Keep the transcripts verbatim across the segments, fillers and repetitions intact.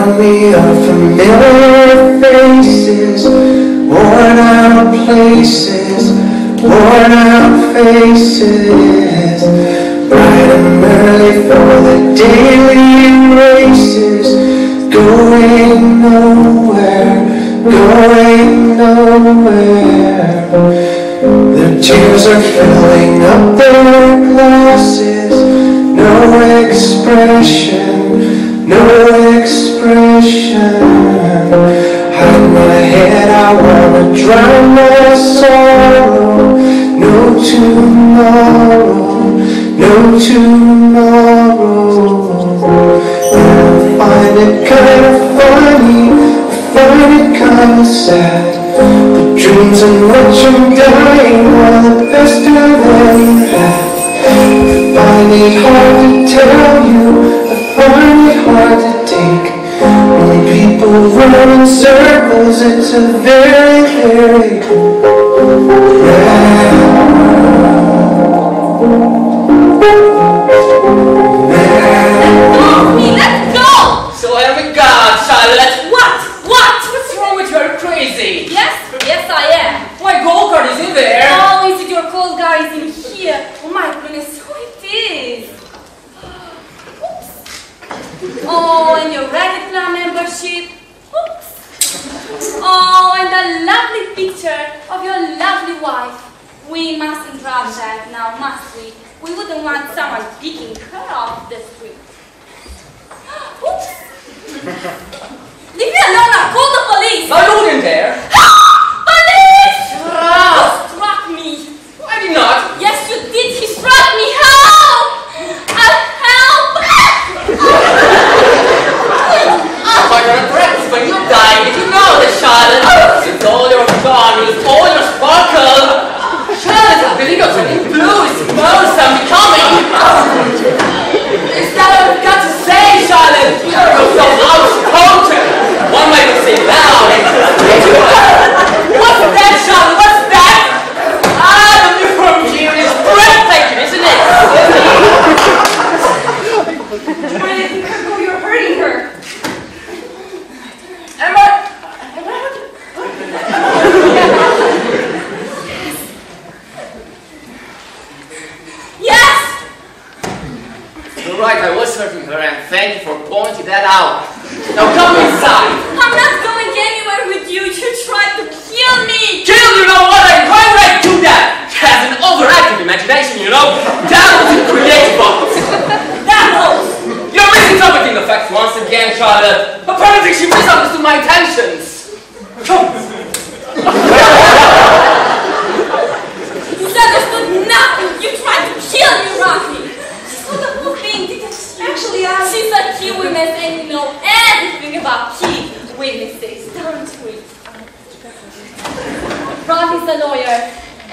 around me are familiar faces, worn out places, worn out faces. Bright and early for the daily races, going nowhere, going nowhere. Their tears are filling up their glasses, no expression, no expression. Hide my head, I wanna drown my sorrow, no tomorrow, no tomorrow. I find it kind of funny, I find it kind of sad. The dreams in which I'm dying are the best I've ever had. I find it hard to tell you, I find it hard to take. When people run in circles, it's a very hairy Mommy, let's go! So here we go, Charlotte, let's what? What? What's wrong with you? You're crazy! Yes, yes I am. My gold card is in there. Oh, is it your gold card is in here? Oh my goodness, who it is? Oops. Oh, and your Racket Club membership. Oops. Oh, and a lovely picture of your lovely wife. We mustn't rub that now, must we? We wouldn't want someone picking her off the street. Oops. Leave me alone, I'll call the police! Balloon in there! Police! You struck me! I did not! Yes, you did! He struck me! Help! I'll help! I'm going to practice when you die. Did you know that, Charlotte? With all your charm, with all your sparkle! Charlotte, I believe you're turning blue. It's bothersome becoming! Is that all you've got to say, Charlotte? You're so outspoken! One way to say loud and what's that, Charlotte? What's that? Ah, the new form here is breathtaking, isn't it? Oh, you're hurting her. Emma, Emma, yes. You're right. I was hurting her, and thank you for pointing that out. Now come inside! I'm not going anywhere with you! You tried to kill me! Kill? You know what? I'm quite right to that! Has an overactive imagination, you know? That was a creative box! That was! You're misinterpreting the facts once again, Charlotte! Apparently she misunderstood my intentions! Come! Misunderstood nothing! You tried to kill me, Rocky! She's not a poor thing, didn't she? Actually, I... She's a key witness and you know everything about key witnesses, don't we? Rob is a lawyer,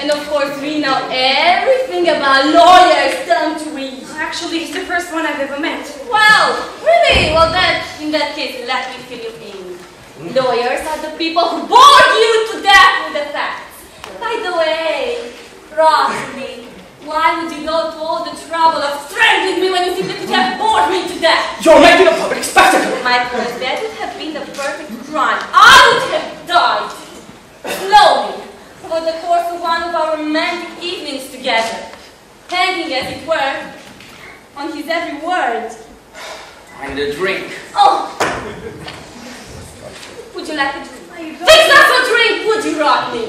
and of course we know everything about lawyers, don't we? Actually, he's the first one I've ever met. Wow, really? Well, that, in that case, let me fill you in. Mm. Lawyers are the people who bore you to death with the facts. By the way, Rosalie, why would you go to all the trouble of strangling me when you seem to have bored me to death? You're making a public spectacle! My goodness, that would have been the perfect crime. I would have died! Slowly, over the course of one of our romantic evenings together, hanging, as it were, on his every word. And a drink. Oh! Would you like a drink? Fix us a drink, would you, Rodney?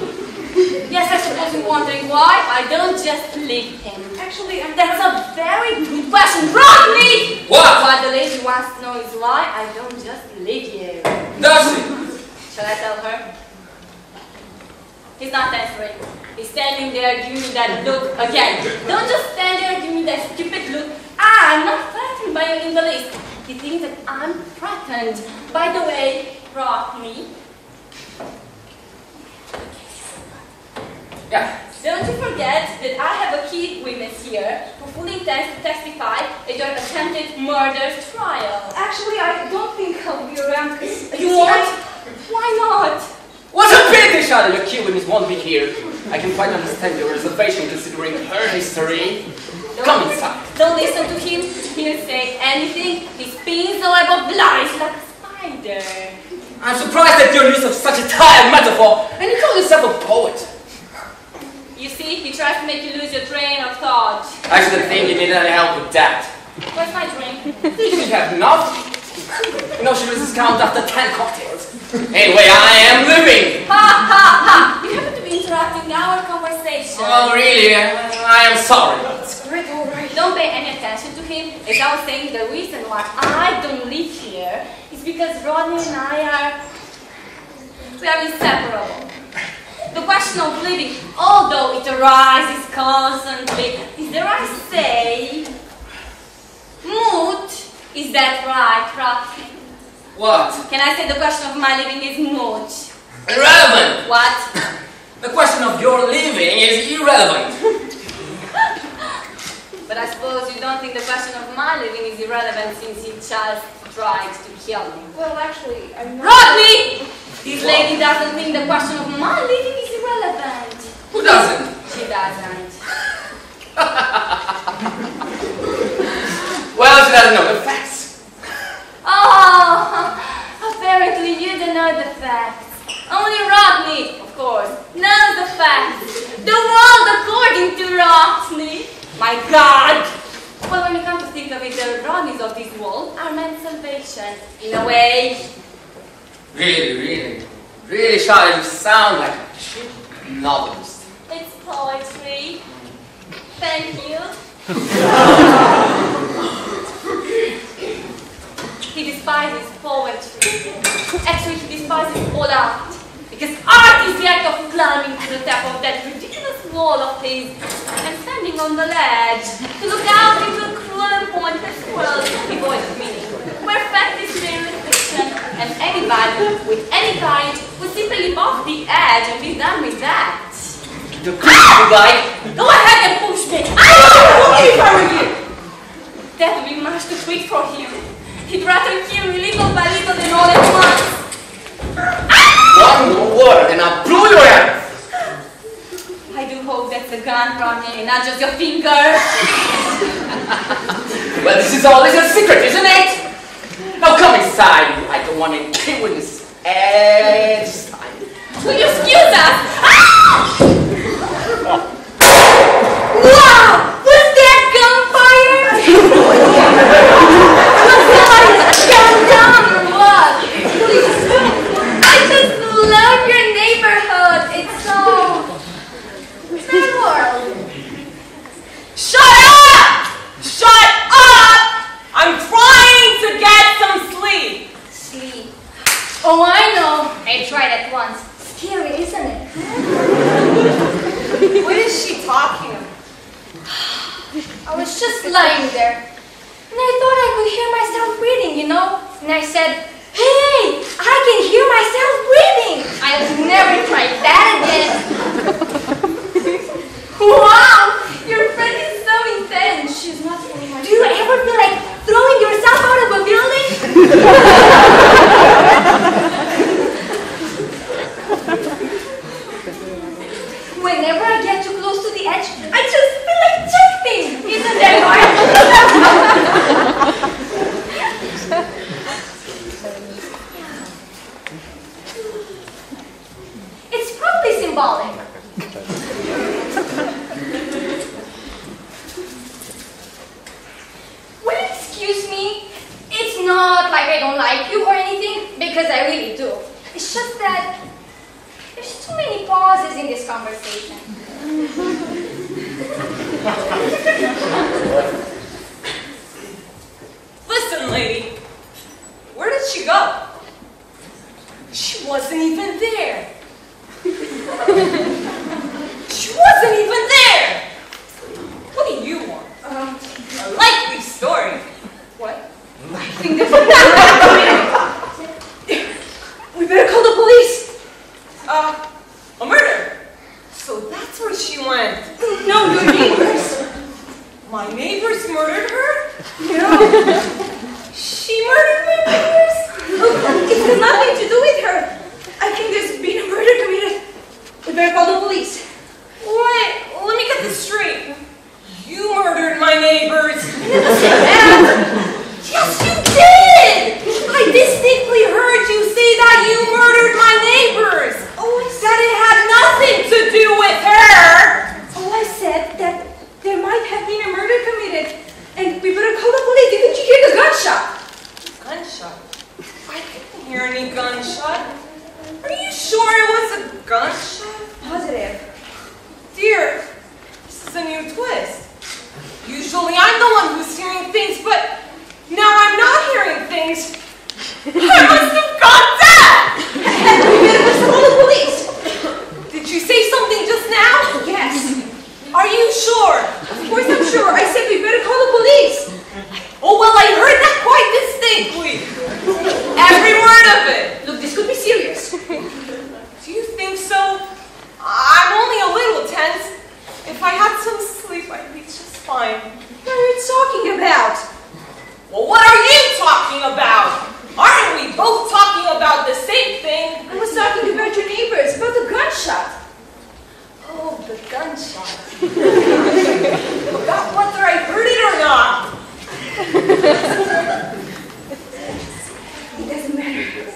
Yes, I suppose you're wondering why I don't just lick him. Actually, I'm that's a very good question. Rodney! What? What the lady wants to know is why I don't just lick him. Does she? Shall I tell her? He's not answering. He's standing there giving me that look again. Don't just stand there giving me that stupid look. Ah, I'm not threatened by you in the least. He thinks that I'm threatened. By the way, Rodney. Yeah. Don't you forget that I have a key witness here who fully intends to testify at your attempted murder trial. Actually, I don't think I'll be around because you won't? Why not? What a pity, Charlotte! Your key witness won't be here. I can quite understand your reservation considering her history. Don't Come inside. Don't listen to him. He'll say anything. His pins are above lies like a spider. Hi there. I'm surprised at your use of such a tired metaphor, and you call yourself a poet. You see, he tries to make you lose your train of thought. I should have think you needed any help with that. Where's my drink? You should have enough. You know she loses count after ten cocktails. Anyway, I am living. Ha ha ha! You happen to be interrupting our conversation. Oh really? I am sorry. It's great, all right. Don't pay any attention to him. As I was saying, the reason why I don't live here. Because Rodney and I are, we are inseparable. The question of living, although it arises constantly, is there I say, moot, is that right, Rafi? What? Can I say the question of my living is moot? Irrelevant! What? The question of your living is irrelevant. But I suppose you don't think the question of my living is irrelevant since you just tried to kill me. Well, actually, I'm not... Rodney! This what? Lady doesn't think the question of my living is irrelevant. Who doesn't? She doesn't. Well, she doesn't know the facts. Oh, apparently you don't know the facts. Only Rodney, of course, knows the facts. The world according to Rodney. My God! Well, when you come to think of it, the wrongs of this world are man's salvation, in a way. Really, really, really, Charlie, you sound like a cheap novelist. It's poetry. Thank you. He despises poetry. Actually, he despises all art. Because art is the act of climbing to the top of that ridiculous wall of things and standing on the ledge to look out into a cruel and pointless world devoid of meaning, where fact is merely fiction, and anybody with any kind would simply leap off the edge and be done with that. The cruel guy! Go ahead and push me! I don't know if I were you! That would be much too quick for him. He'd rather kill me little by little than all at once. One more word and I'll blow your head! I do hope that's the gun, Rodney, and not just your finger. Well, this is always a secret, isn't it? Now come inside. I don't want any kid with this edge. Will you excuse us? Wow! Was that gunfire? Was that gun down or what? Please, love your neighborhood. It's so terrible. Shut up! Shut up! I'm trying to get some sleep. Sleep. Oh, I know. I tried it once. Scary, isn't it? What is she talking about? I was just lying there, and I thought I could hear myself breathing, you know. And I said, hey, I can hear myself breathing! I've never tried that again! Wow! Your friend is so intense! She's not really much. Do you ever feel like throwing yourself out of a building? Whenever I get too close to the edge, I just feel like jumping! Isn't that right? It's probably symbolic. Will you excuse me? It's not like I don't like you or anything, because I really do. It's just that there's too many pauses in this conversation. Listen, lady. Where did she go? She wasn't even there. She wasn't even there! What do you want? Um, a likely story. What? I think that's what. We better call the police. Uh, a murder. So that's where she went. No, your neighbors. My neighbors murdered her? No. She murdered my neighbors? It has nothing to do with her. I think there's talking about? Aren't we both talking about the same thing? I was talking about your neighbors, about the gunshot. Oh, the gunshot. Forgot whether I heard it or not. It doesn't matter.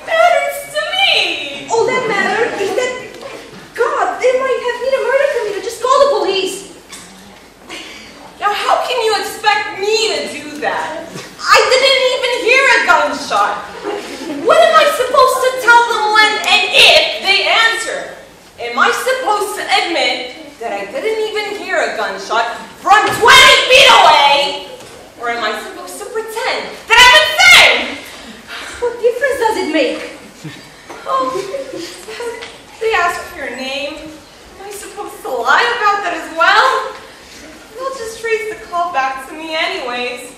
It matters to me. All that matters is that, God, they might have been a murder committed. Just call the police. Now, how can you expect me to do that? I didn't even hear a gunshot. What am I supposed to tell them when and if they answer? Am I supposed to admit that I didn't even hear a gunshot from twenty feet away? Or am I supposed to pretend that I'm insane? What difference does it make? Oh, they asked for your name. Am I supposed to lie about that as well? They'll just trace the call back to me anyways.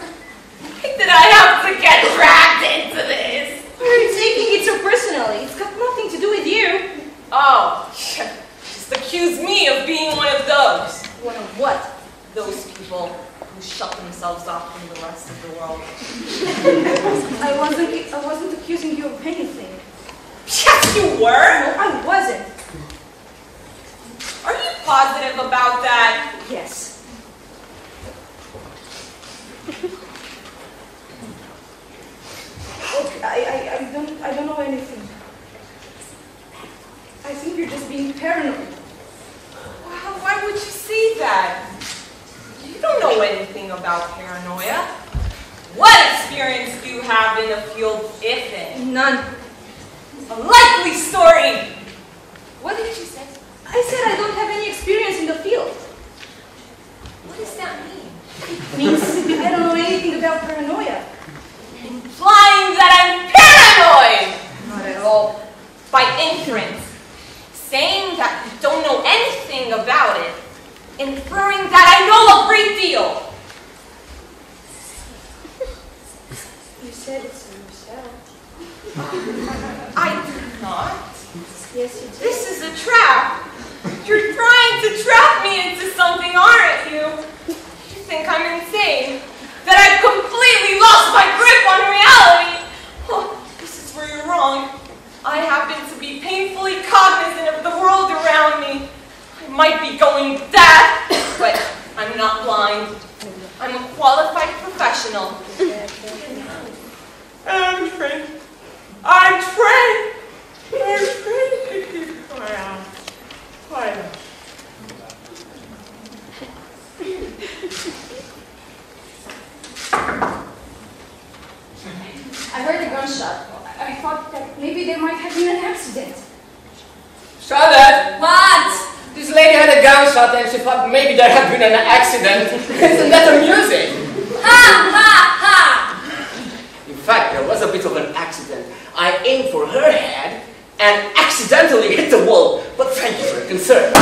Why did I have to get dragged into this? You're taking it so personally. It's got nothing to do with you. Oh, just accuse me of being one of those. One of what? Those people who shut themselves off from the rest of the world. I wasn't I wasn't accusing you of anything. Yes, you were! No, I wasn't. Are you positive about that? Yes. Look, I, I, I don't I don't know anything. I think you're just being paranoid. Wow, why would you say that? You don't know anything about paranoia. What experience do you have in the field, if any? None. A likely story! What did you say? I said I don't have any experience in the field. What does that mean? It means I don't know anything about paranoia. Implying that I'm paranoid! Not at all. By inference. Saying that you don't know anything about it, inferring that I know a great deal. You said it to yourself. I did not. Yes, you did. This is a trap. You're trying to trap me into something, aren't you? You think I'm insane, that I've completely lost my grip on reality. Oh, this is where you're wrong. I happen to be painfully cognizant of the world around me. I might be going deaf, but I'm not blind. I'm a qualified professional. I'm trained. I'm trained. I'm trained. Wow. Wow. I heard a gunshot. I thought that maybe there might have been an accident. Charlotte! What? This lady had a gunshot and she thought maybe there had been an accident. Isn't that amusing? Ha ha ha! In fact, there was a bit of an accident. I aimed for her head and accidentally hit the wall. But thank you for your concern.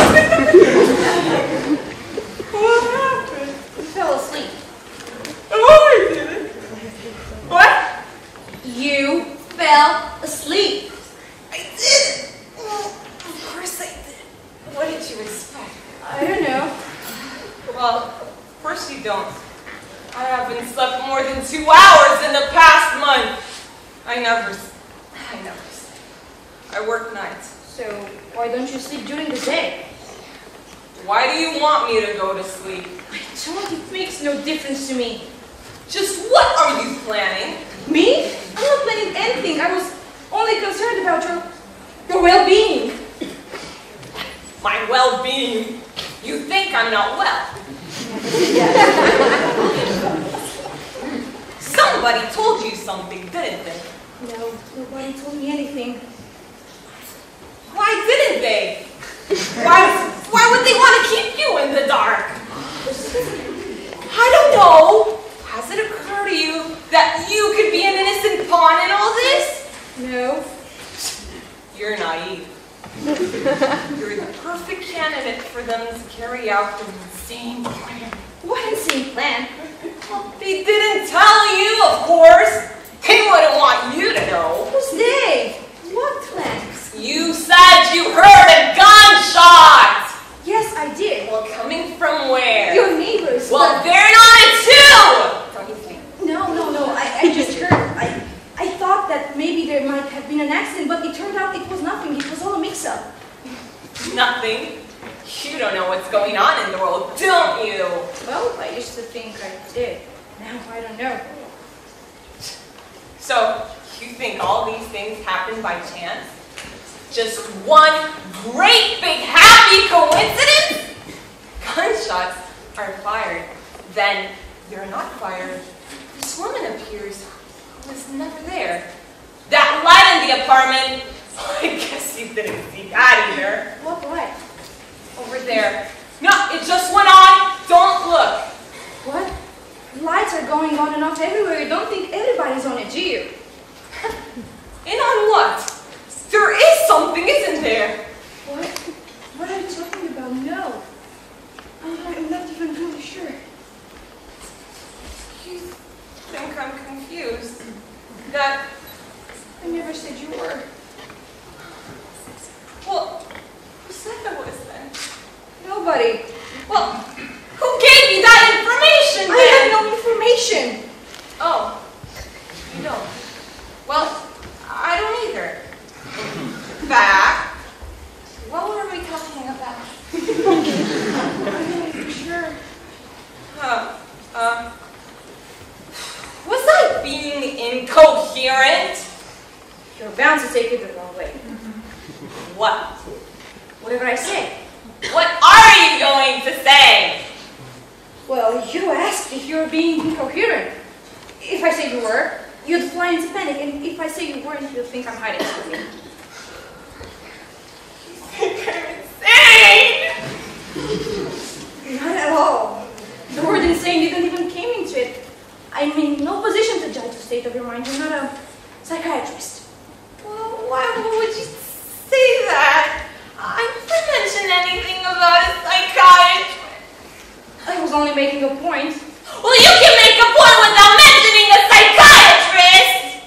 What happened? You fell asleep. Oh, I didn't. What? You fell asleep. I did. Oh, of course I did. What did you expect? I don't know. Well, of course you don't. I haven't slept more than two hours in the past month. I never I never sleep. I work nights. So why don't you sleep during the day? Why do you want me to go to sleep? I don't. It makes no difference to me. Just what are you planning? Me? I'm not planning anything. I was only concerned about your, your well-being. My well-being? You think I'm not well? Somebody told you something, didn't they? No, nobody told me anything. Why didn't they? Why, why would they want to keep you in the dark? I don't know. Has it occurred to you that you could be an innocent pawn in all this? No. You're naive. You're the perfect candidate for them to carry out their insane plan. What insane plan? Well, they didn't tell you, of course. They wouldn't want you to know. Who's they? What plan? You said you heard a gunshot! Yes, I did. Well, coming from where? Your neighbors. Well, they're not it too! No, no, no. I, I there might have been an accident, but it turned out it was nothing. It was all a mix-up. Nothing? You don't know what's going on in the world, don't you? Well, I used to think I did. Now I don't know. So, you think all these things happen by chance? Just one great big happy coincidence? Gunshots are fired. Then you're not fired. This woman appears who was never there. That light in the apartment, I guess you didn't see that either. What light? Over there. No, it just went on. Don't look. What? Lights are going on and off everywhere. You don't think everybody's on it, do you? And on what? There is something, isn't there? What? What are you talking about? No. I'm not even really sure. You think I'm confused? That... I never said you were. Well, who said I was then? Nobody. Well, who gave you that information then? I have no information. Oh, you don't. Well, I don't either. In fact, what were we talking about? I'm not even sure. Huh. Uh, was I being incoherent? You're bound to take it the wrong way. What? Whatever I say. What are you going to say? Well, you asked if you were being incoherent. If I said you were, you'd fly into panic, and if I say you weren't, you'd think I'm hiding something. You think I'm insane? Not at all. The word insane didn't even came into it. I'm in no position to judge the state of your mind. You're not a psychiatrist. Well, why would you say that? I didn't mention anything about a psychiatrist. I was only making a point. Well, you can make a point without mentioning a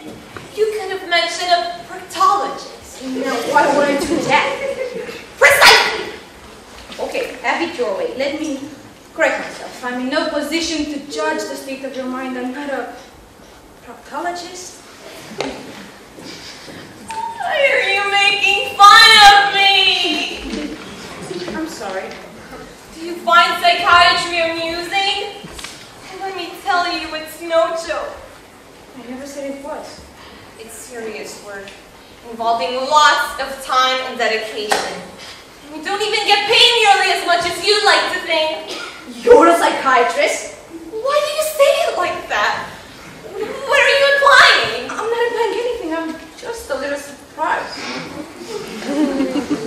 psychiatrist! You could have mentioned a proctologist. No, why would I do that? Precisely! Okay, have it your way. Let me correct myself. I'm in no position to judge the state of your mind. I'm not a proctologist. Why are you making fun of me? I'm sorry. Do you find psychiatry amusing? Let me tell you, it's no joke. I never said it was. It's serious work, involving lots of time and dedication. And we don't even get paid nearly as much as you'd like to think. You're a psychiatrist? Why do you say it like that? What are you implying? I'm not implying anything. I'm just a little surprised.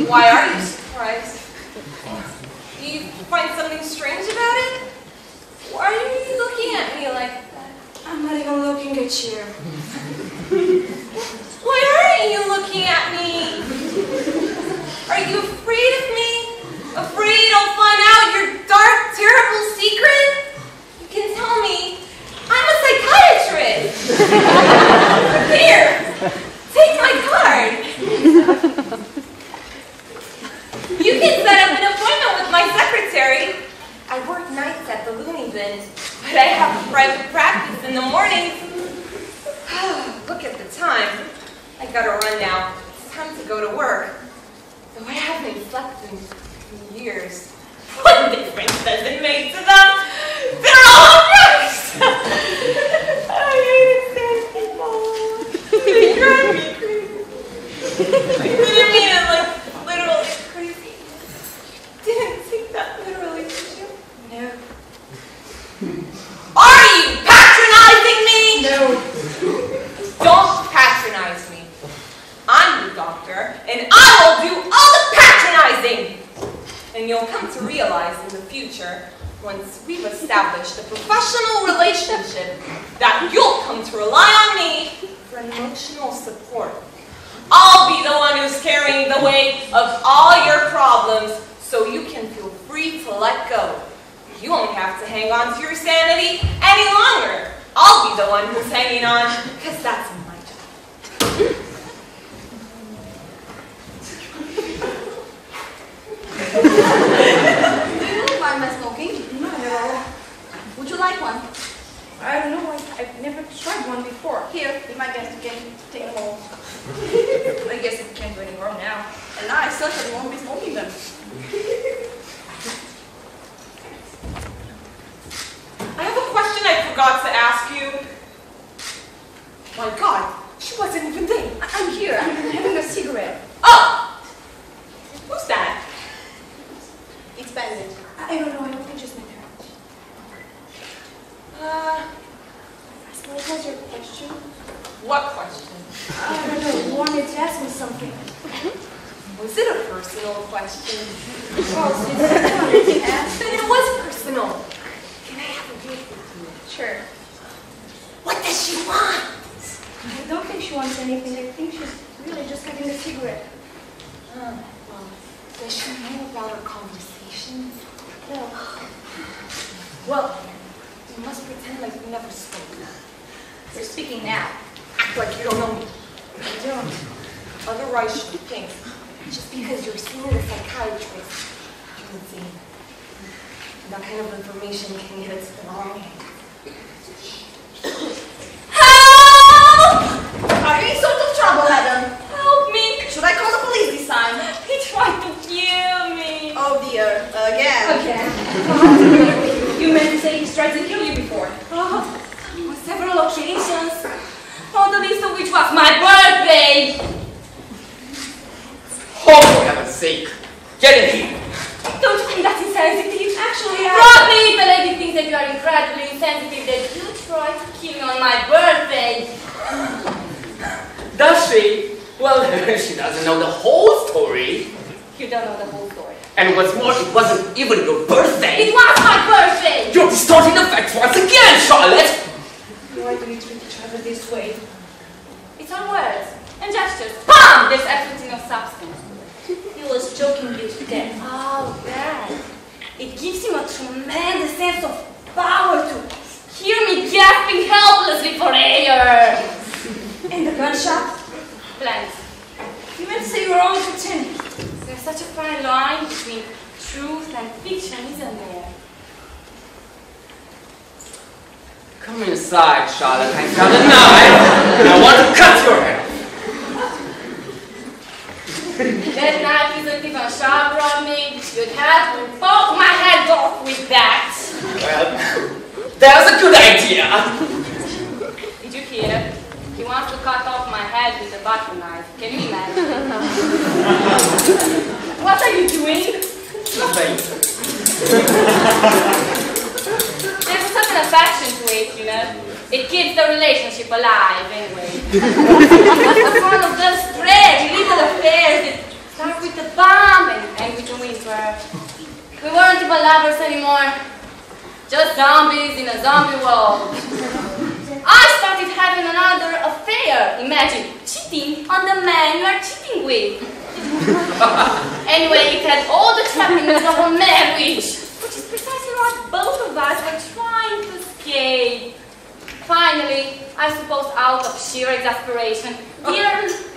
Why are you surprised? Do you find something strange about it? Why are you looking at me like that? I'm not even looking at you. Why aren't you looking at me? Are you afraid of me? Afraid I'll find out your dark, terrible secret? You can tell me I'm a psychiatrist. Here, take my card. You can set up an appointment with my secretary. I work nights at the loony bin, but I have a private practice in the morning. Look at the time. I gotta run now. It's time to go to work. Though I haven't slept in, in years. What difference does it make to them? They're all drugs! I hate these people. They drive me crazy. I didn't mean it like literally crazy. You didn't take that literally. No. Are you patronizing me? No. Don't patronize me. I'm the doctor, and I will do all the patronizing. And you'll come to realize in the future, once we've established a professional relationship, that you'll come to rely on me for emotional support. I'll be the one who's carrying the weight of all your problems, so you can feel free to let go. You won't have to hang on to your sanity any longer. I'll be the one who's hanging on, because that's my job. Do you mind my smoking? Not at all. Would you like one? I don't know. I've never tried one before. Here, be my guest, again, take them all. I guess it can't do any wrong now. And now I certainly won't be smoking them. I have a question I forgot to ask you. My God, she wasn't even there. I I'm here. I'm having a cigarette. Oh! Who's that? It's Bandit. I, I don't know. I don't think she's been there. Uh... What was your question? What question? I don't know. You wanted to ask me something. Was it a personal question? Oh, since you wanted to ask, then it was personal. Can I have a drink with you? Sure. What does she want? I don't think she wants anything. I think she's really just having a cigarette. Uh, well, does she know about our conversations? No. Well, you must pretend like we never spoke. You're speaking now. Act like you don't know me. You don't. Otherwise, you think just because you're seeing a psychiatrist, you're insane. That kind of information can get us the wrong end. Help! Are you in sort of trouble, Adam? Help me! Should I call the police this time? He tried to kill me. Oh dear. Again. Again. You meant to say he's tried to kill you before. Oh. On several occasions, on the least of which was my birthday! Oh, for heaven's sake! Get in here! Don't you think that's insensitive? Actually, I... Probably the lady thinks that you are incredibly insensitive that you tried to kill me on my birthday! Does she? Well, she doesn't know the whole story. You don't know the whole story. And what's more, it wasn't even your birthday! It was my birthday! You're distorting the facts once again, Charlotte! Why do we treat each other this way? It's on words and gestures. BAM! There's absolutely no substance. He was joking you to death. Oh, that. It gives him a tremendous sense of power to hear me gasping helplessly for air. And the gunshot? Blanks. You meant to say you were only pretending. There's such a fine line between truth and fiction, isn't there? Come inside, Charlotte. I've got a knife, and I want to cut your head. That knife isn't even sharp, Rodney. You'd have to poke my head off with that. Well, that's a good idea. Did you hear? He wants to cut off my head with a butter knife. Can you imagine? What are you doing? Nothing. There's a certain affection to it, you know. It keeps the relationship alive, anyway. It's one of those strange little affairs that start with the bomb and end with the whisper. We weren't even lovers anymore. Just zombies in a zombie world. I started having another affair. Imagine cheating on the man you are cheating with. Anyway, it had all the trappings of a marriage. Which is precisely what both of us were trying to escape. Finally, I suppose out of sheer exasperation, dear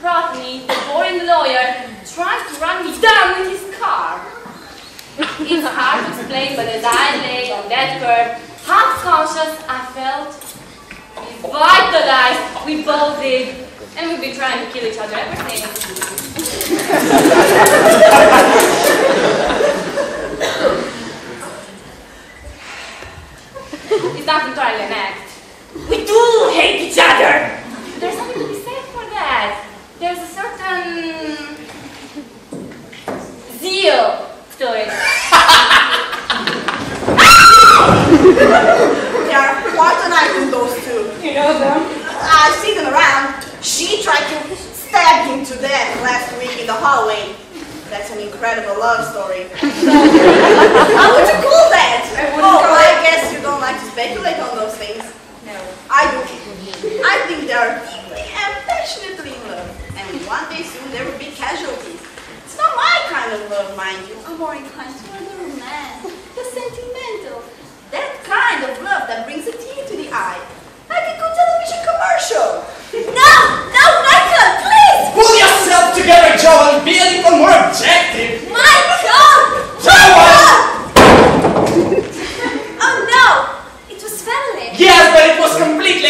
Rodney, the boring lawyer, tries to run me down with his car. It's hard to explain, but as I lay on that curb, half-conscious, I felt revitalized. We both did, and we've been trying to kill each other ever since. It's not entirely an act. We do hate each other! There's something to be said for that. There's a certain... zeal to it. There are quite a night in those two. You know them? I see them around. She tried to stab him to death last week in the hallway. That's an incredible love story. How would you call that? I oh, call I it. Guess you don't like to speculate on those things. No. I do. I think they are deeply and passionately in love. And one day soon there will be casualties. It's not my kind of love, mind you. I'm more inclined to the romance, the sentimental. That kind of love that brings a tear to the eye. Like a good television commercial. No! No, Michael, please! Pull yourself together, Joel, and be a little more objective! Michael! Joel! Oh no! It was family. Yes, but it was completely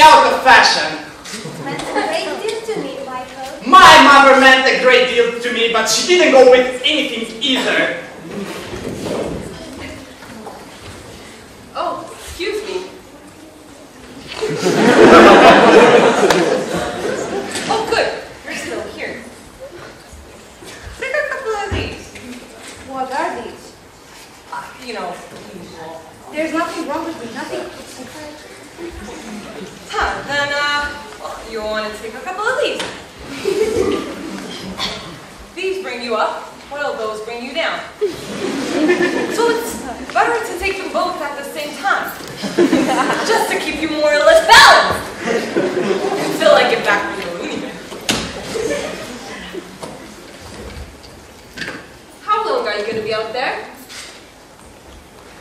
meant a great deal to me, but she didn't go with anything either. Oh, excuse me. Oh, good. You're still here. Take a couple of these. What are these? Uh, you know, there's nothing wrong with me. Nothing. It's okay. Huh, then, uh, well, you want to take a couple of these. These bring you up, while those bring you down. So it's better to take them both at the same time, just to keep you more or less balanced, until I get back to the loony bin. How long are you going to be out there?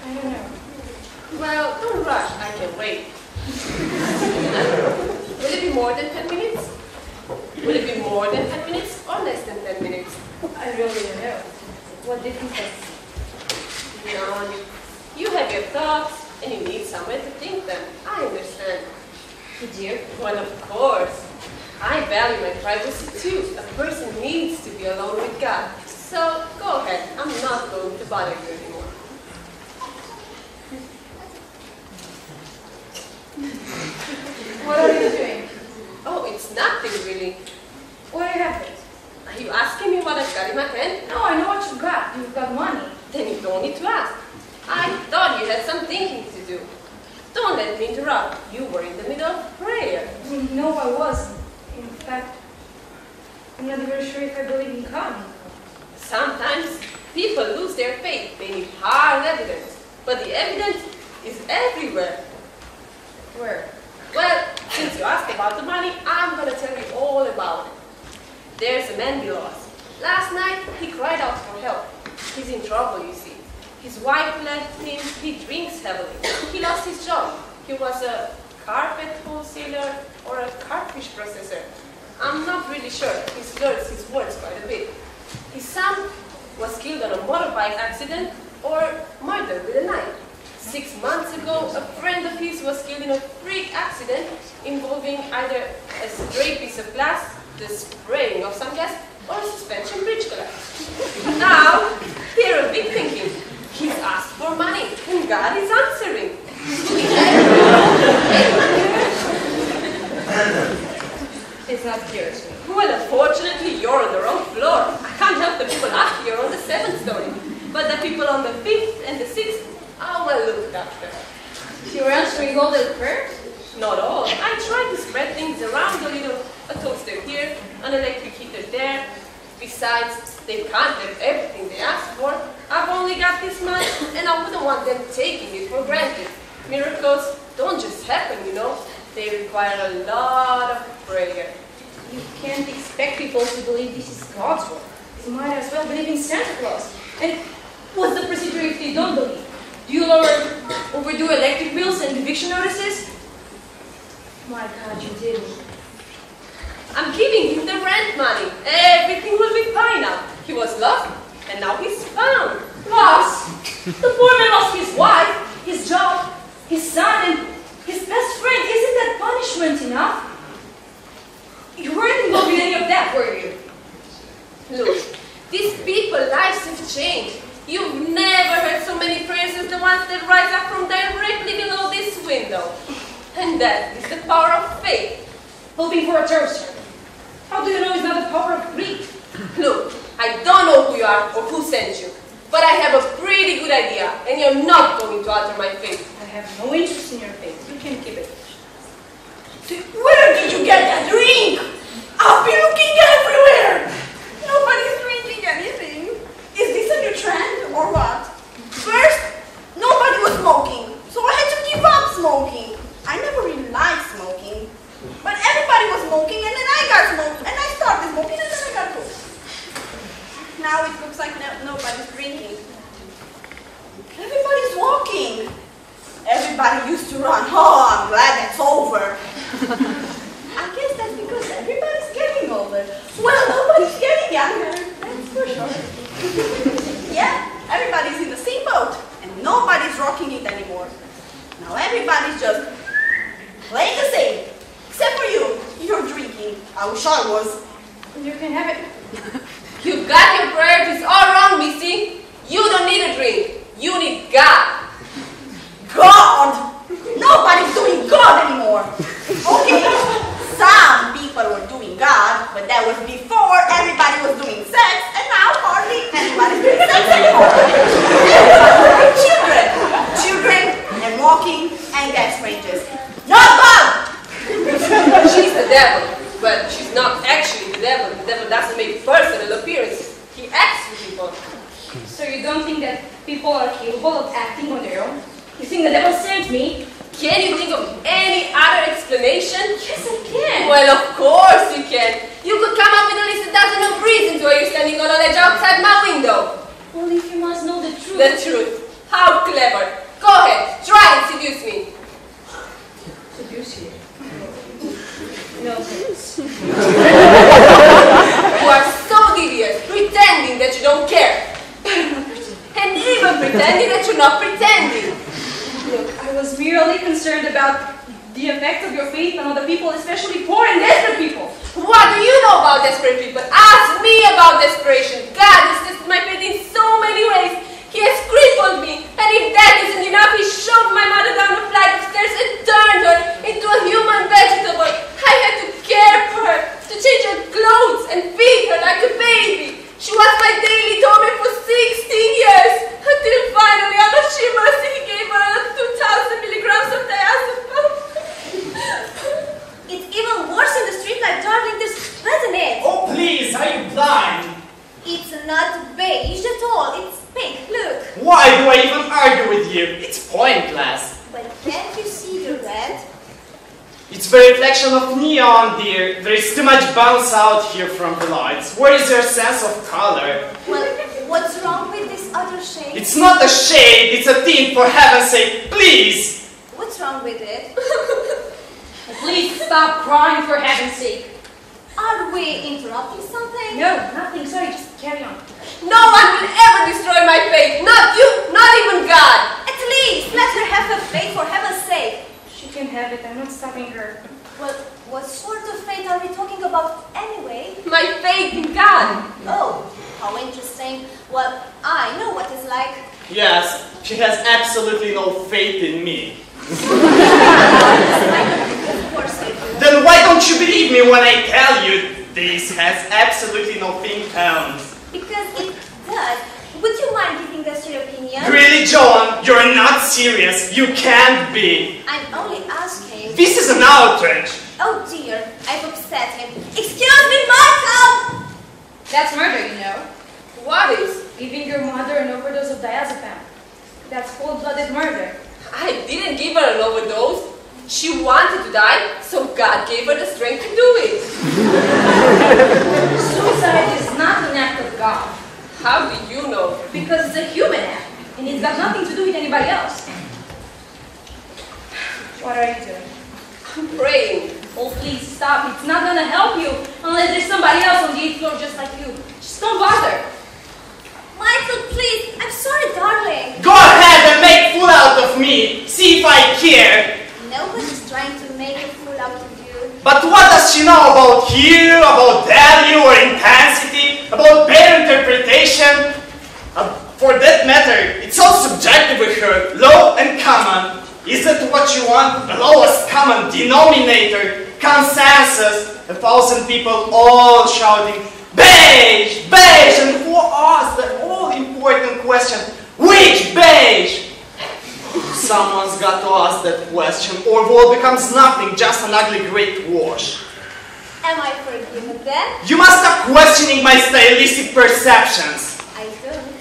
I don't know. Well, don't rush. I can wait. Will it be more than ten minutes? Will it be more than ten minutes or less than ten minutes? I really don't know. What did you say? None. You have your thoughts and you need somewhere to think them. I understand. Did you? Well, of course. I value my privacy too. A person needs to be alone with God. So go ahead. I'm not going to bother you anymore. What are you doing? Oh, it's nothing really. What happened? Are you asking me what I've got in my hand? No, I know what you've got. You've got money. Then you don't need to ask. I thought you had some thinking to do. Don't let me interrupt. You were in the middle of prayer. No, I wasn't. In fact, I'm not very sure if I believe in God. Sometimes people lose their faith. They need hard evidence. But the evidence is everywhere. Where? Well, since you asked about the money, I'm going to tell you all about it. There's a man we lost. Last night, he cried out for help. He's in trouble, you see. His wife left him, he drinks heavily. He lost his job. He was a carpet wholesaler or a catfish processor. I'm not really sure. He slurs his words quite a bit. His son was killed on a motorbike accident or murdered with a knife. Six months ago, a friend of his was killed in a freak accident involving either a stray piece of glass, the spraying of some gas, or a suspension bridge collapse. Now, they're a big thinking. He's asked for money, and God is answering. It's not curious. Well, unfortunately, you're on the wrong floor. I can't help the people up here on the seventh story, but the people on the fifth and the sixth. Oh, well, look, doctor. You were answering all those prayers? Not all. I tried to spread things around a little. A toaster here, an electric heater there. Besides, they can't have everything they ask for. I've only got this much, and I wouldn't want them taking it for granted. Miracles don't just happen, you know. They require a lot of prayer. You can't expect people to believe this is God's work. You might as well believe in Santa Claus. And what's the procedure if they don't believe? Do you over, overdo electric bills and eviction notices? My God, you did. I'm giving him the rent money. Everything will be fine now. He was lost, and now he's found. Lost? The poor man lost his wife, his job, his son, and his best friend. Isn't that punishment enough? You weren't involved in any of that, were you? Look, these people's lives have changed. You've never heard so many prayers as the ones that rise up from directly below this window. And that is the power of faith. Hoping for a toaster. How do you know it's not the power of grief? Look, I don't know who you are or who sent you, but I have a pretty good idea, and you're not going to alter my faith. I have no interest in your faith. You can keep it. Where did you get that ring? I've been looking everywhere. Nobody's drinking anything. Is this a new trend or what? First, nobody was smoking, so I had to give up smoking. I never really liked smoking, but everybody was smoking, and then I got smoked, and I started smoking, and then I got hooked. Now it looks like no nobody's drinking. Everybody's walking. Everybody used to run. Oh, I'm glad it's over. I guess that's because everybody's getting older. Well, nobody's getting younger, that's for sure. Yeah, everybody's in the same boat, and nobody's rocking it anymore. Now everybody's just playing the same, except for you. You're drinking. I wish I was. You can have it. You've got your priorities all wrong, Missy. You don't need a drink. You need God. God! Nobody's doing God anymore. Okay, some people were doing God, but that was before everybody was doing sex, and now hardly anybody's doing sex anymore. Children. Children and walking and gas rangers. No God! She's the devil, but she's not actually the devil. The devil doesn't make personal appearances. He acts with people. So you don't think that people are capable of acting on their own? You think the devil sent me? Can you think of any other explanation? Yes, I can. Well, of course you can. You could come up with at least a dozen of reasons why you're standing on a ledge outside my window. Only if you must know the truth. The truth. How clever. Go ahead. Try and seduce me. Seduce you? No. You are so devious, pretending that you don't care. And even pretending that you're not pretending. Look, I was merely concerned about the effect of your faith on other people, especially poor and desperate people. What do you know about desperate people? Ask me about desperation. God has tested my faith in so many ways. He has crippled me, and if that isn't enough, he shoved my mother down a flight of stairs and turned her into a human vegetable. I had to care for her, to change her clothes and feed her like a baby. She was my daily torment for sixteen years, until finally, out of sheer mercy, he gave her another two thousand milligrams of diazepam. It's even worse in the street, like darling, this isn't it? Oh, please, are you blind? It's not beige at all, it's pink, look. Why do I even argue with you? It's pointless. But can't you see the red? It's the reflection of neon, dear. There is too much bounce out here from the lights. Where is your sense of color? Well, what's wrong with this other shade? It's not a shade, it's a tint, for heaven's sake, please! What's wrong with it? Please stop crying, for heaven's sake. Are we interrupting something? No, nothing, sorry, just carry on. No one will ever destroy my faith, not you, not even God! At least let her have her faith, for heaven's sake. She can have it, I'm not stopping her. Well, what sort of faith are we talking about anyway? My faith in God! Oh, how interesting. Well, I know what it's like. Yes, she has absolutely no faith in me. Of course I do. Then why don't you believe me when I tell you this has absolutely nothing counts? Because it does. Would you mind giving us your opinion? Really, John? You're not serious. You can't be. I'm only asking. This is an outrage. Oh dear, I've upset him. Excuse me, Michael! That's murder, you know. What is? Giving your mother an overdose of diazepam. That's cold-blooded murder. I didn't give her an overdose. She wanted to die, so God gave her the strength to do it. Suicide is not an act of God. How do you know? Because it's a human act, and it's got nothing to do with anybody else. What are you doing? I'm praying. Oh, please stop. It's not going to help you unless there's somebody else on the eighth floor just like you. Just don't bother. Michael, please. I'm sorry, darling. Go ahead and make a fool out of me. See if I care. Nobody's trying to make a fool out of you. But what does she know about you, about value or intensity? About bare interpretation, uh, for that matter, it's all subjective with her, low and common. Is that what you want? The lowest common denominator, consensus, a thousand people all shouting, beige, beige, and who asked the all-important question, which beige? Someone's got to ask that question, or all becomes nothing, just an ugly great wash. Am I forgiven then? You must stop questioning my stylistic perceptions. I don't.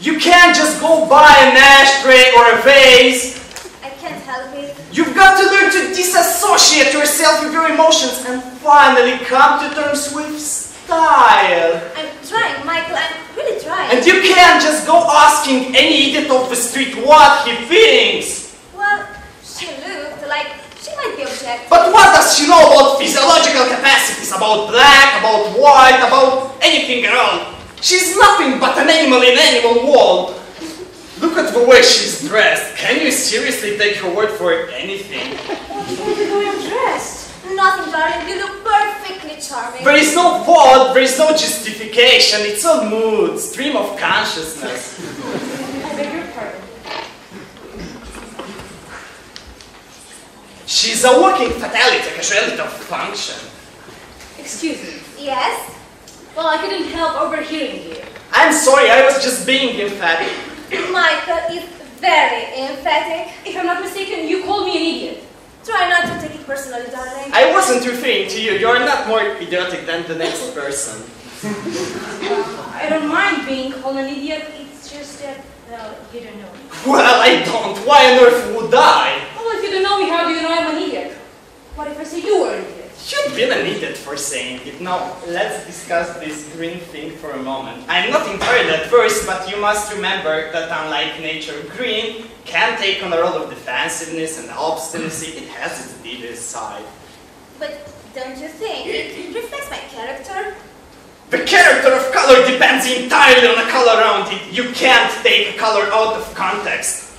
You can't just go buy an ashtray or a vase. I can't help it. You've got to learn to disassociate yourself with your emotions and finally come to terms with style. I'm trying, Michael. I'm really trying. And you can't just go asking any idiot off the street what he thinks. Well, she looked like... She might be objective. But what does she know about physiological capacities, about black, about white, about anything at all? She's nothing but an animal in animal world. Look at the way she's dressed. Can you seriously take her word for anything? What do you mean dressed? Nothing, darling. You look perfectly very charming. There is no fault, there is no justification, it's all mood, stream of consciousness. I beg your pardon. She's a walking fatality, casualty of function. Excuse me. Yes? Well, I couldn't help overhearing you. I'm sorry, I was just being emphatic. Michael is very emphatic. If I'm not mistaken, you called me an idiot. Try not to take it personally, darling. I wasn't referring to you. You're not more idiotic than the next person. Well, I don't mind being called an idiot. It's just that, well, you don't know me. Well, I don't. Why on earth would I? Well, if you don't know me, how do you know I'm an idiot? What if I say you were an idiot? You've been an idiot for saying it. Now, let's discuss this green thing for a moment. I'm not entirely adverse, but you must remember that unlike nature, green can take on the role of defensiveness and obstinacy. It has its devious side. But don't you think it reflects my character? The character of color depends entirely on the color around it. You can't take a color out of context.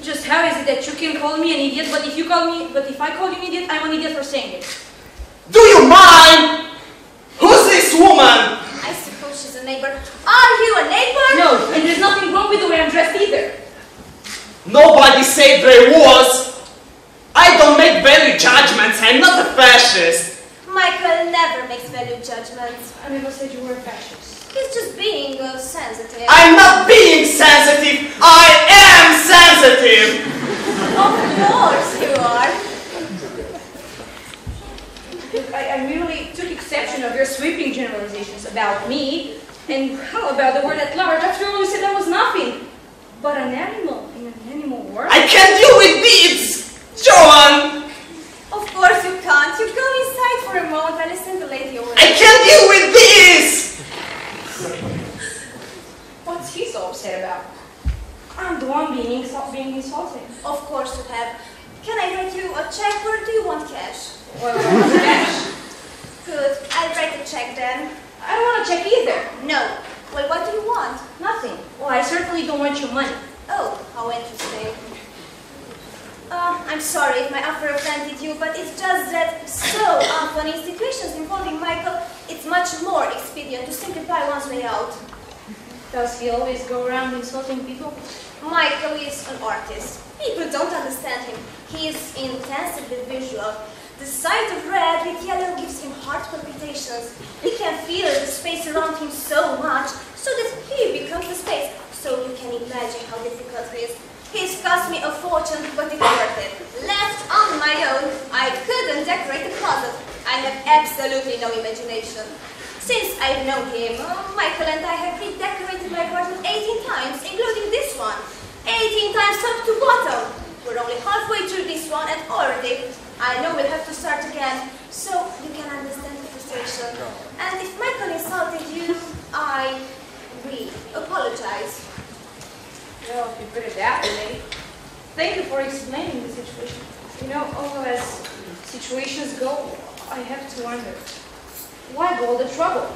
Just how is it that you can call me an idiot, but if you call me, but if I call you an idiot, I'm an idiot for saying it. Do you mind? Who's this woman? I suppose she's a neighbor. Are you a neighbor? No, and there's nothing wrong with the way I'm dressed either. Nobody said there was. I don't make value judgments. I'm not a fascist. Michael never makes value judgments. I never said you were a fascist. He's just being uh, sensitive. I'm not being sensitive! I am sensitive! Of course you are! I, I merely took exception of your sweeping generalizations about me. And how about the word at large? After all, you said I was nothing but an animal in an animal world. I can't deal with beads! Joan! Of course you can't. You go inside for a moment and assimilate your way. I can't deal with bees! What's he so upset about? I'm the one being, being insulted. Of course you have. Can I write you a check or do you want cash? Well, I want cash. Good. I'll write a check then. I don't want a check either. No. Well, what do you want? Nothing. Well, I certainly don't want your money. Oh, how interesting. Uh, I'm sorry if my offer offended you, but it's just that so often in situations involving Michael, it's much more expedient to simplify one's way out. Does he always go around insulting people? Michael is an artist. People don't understand him. He is intensely visual. The sight of red with yellow gives him heart palpitations. He can feel the space around him so much, so that he becomes the space. So you can imagine how difficult it is. He's cost me a fortune, but it's worth it. Left on my own, I couldn't decorate the closet. I have absolutely no imagination. Since I've known him, Michael and I have redecorated my apartment eighteen times, including this one. eighteen times top to bottom. We're only halfway through this one and already, I know we'll have to start again, so you can understand the frustration. And if Michael insulted you, I really apologize. Well, if you put it that way, thank you for explaining the situation. You know, all as situations go, I have to wonder, why all the trouble?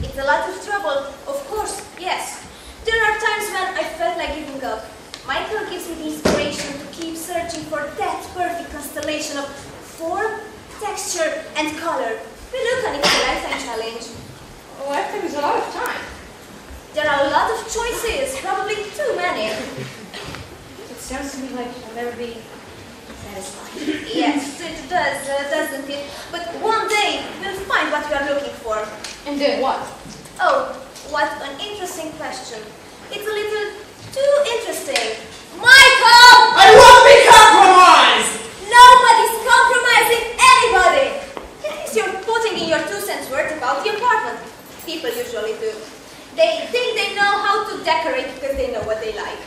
It's a lot of trouble, of course, yes. There are times when I felt like giving up. Michael gives me the inspiration to keep searching for that perfect constellation of form, texture, and color. We look on it as a lifetime challenge. Oh, lifetime is a lot of time. There are a lot of choices, probably too many. It sounds to me like I'll never be satisfied. Yes, it does, uh, doesn't it? But one day we'll find what we are looking for. And then what? Oh, what an interesting question. It's a little too interesting. Michael! I won't be compromised! Nobody's compromising anybody! Yes, you're putting in your two cents worth about the apartment. People usually do. They think they know how to decorate because they know what they like.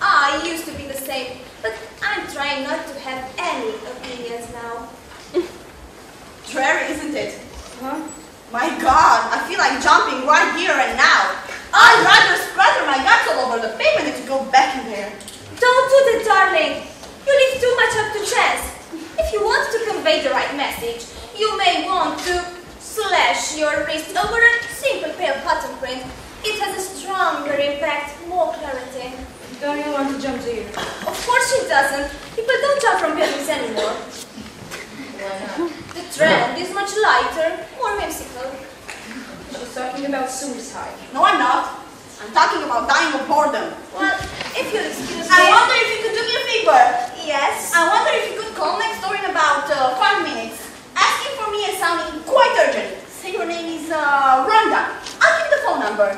I used to be the same, but I'm trying not to have any opinions now. Dreary, isn't it? Huh? My God, I feel like jumping right here and now. I'd rather splatter my guts all over the pavement than to go back in there. Don't do that, darling. You leave too much up to chance. If you want to convey the right message, you may want to slash your wrist over a simple pale cotton print. It has a stronger impact, more clarity. Don't you want to jump to you? Of course she doesn't. People don't jump from buildings anymore. Why not? The trend is much lighter, talking about suicide. No, I'm not. I'm talking about dying of boredom. Well, if you'll excuse me... I wonder if you could do me a favor. Yes? I wonder if you could call next door in about uh, five minutes. Asking for me is sounding quite urgent. Say your name is uh, Rhonda. I'll give the phone number.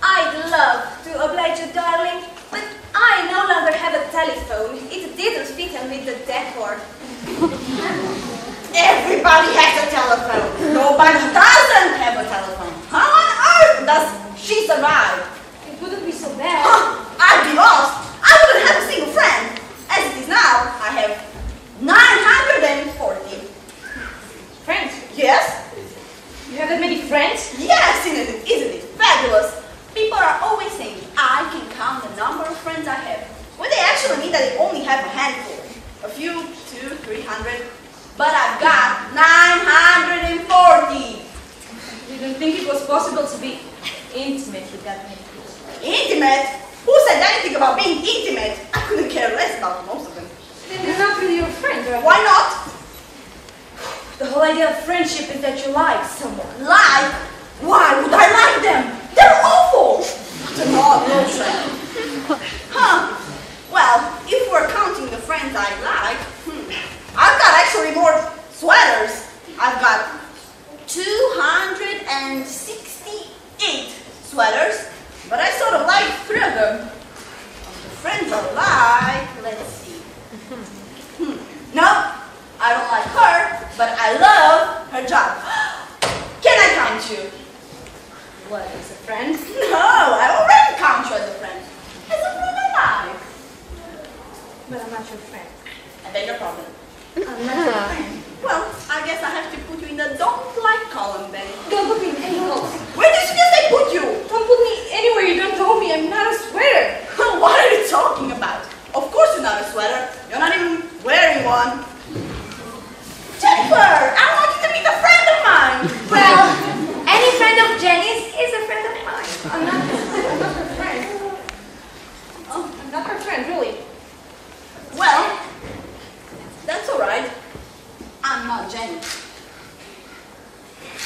I'd love to oblige you, darling, but I no longer have a telephone. It didn't fit in with the decor. Everybody has a telephone. Nobody doesn't have a telephone. How on earth does she survive? It wouldn't be so bad. Oh, I'd be lost. I wouldn't have a single friend. As it is now, I have nine hundred forty. Friends? Yes? You have that many friends? Yes, isn't it? Isn't it fabulous? People are always saying, I can count the number of friends I have, when they actually mean that they only have a handful. A few, two, three hundred. But I've got nine hundred forty. You didn't think it was possible to be intimate with that many people? Intimate? Who said anything about being intimate? I couldn't care less about most of them. Then they're not really your friends, right? Why not? The whole idea of friendship is that you like someone. Like? Why would I like them? They're awful! They're not notion. Huh. Well, if we're counting the friends I like, hmm, I've got actually more sweaters. I've got two hundred sixty-eight sweaters, but I sort of like three of them. The friends I like, let's see. Hmm. No, I don't like her, but I love her job. Can I count you? What, as a friend? No, I already count you as a friend. As a friend I like. But I'm not your friend. And then your problem. I'm not your friend. Well, I guess I have to put you in the don't like column then. Don't put me in any column. Where did you just say put you? Don't put me anywhere, you don't know me, I'm not a sweater. What are you talking about? Of course you're not a sweater. You're not even wearing one. Jennifer, I want you to meet a friend of mine. Well. Any friend of Jenny's is a friend of mine. I'm not, I'm not her friend. Oh, I'm not her friend, really. Well, that's all right. I'm not Jenny.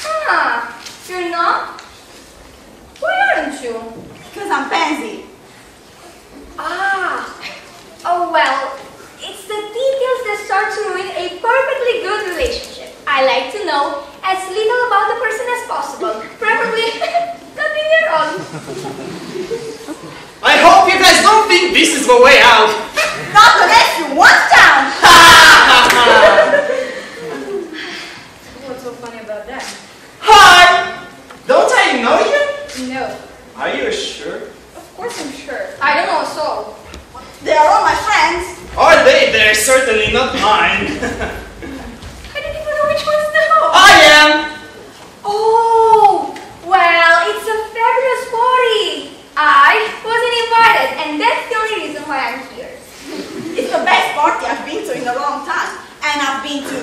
Ah, you're not? Why aren't you? Because I'm Pansy. Ah, oh well, it's the details that start to ruin a perfectly good relationship. I like to know as little about the person as possible, preferably not in your own. I hope you guys don't think this is the way out. Not unless you want down. What's so funny about that? Hi! Don't I know you? No. Are you sure? Of course I'm sure. I don't know so. They are all my friends. Are they? They're certainly not mine. I am! Oh, well, it's a fabulous party! I wasn't invited, and that's the only reason why I'm here. It's the best party I've been to in a long time. And I've been to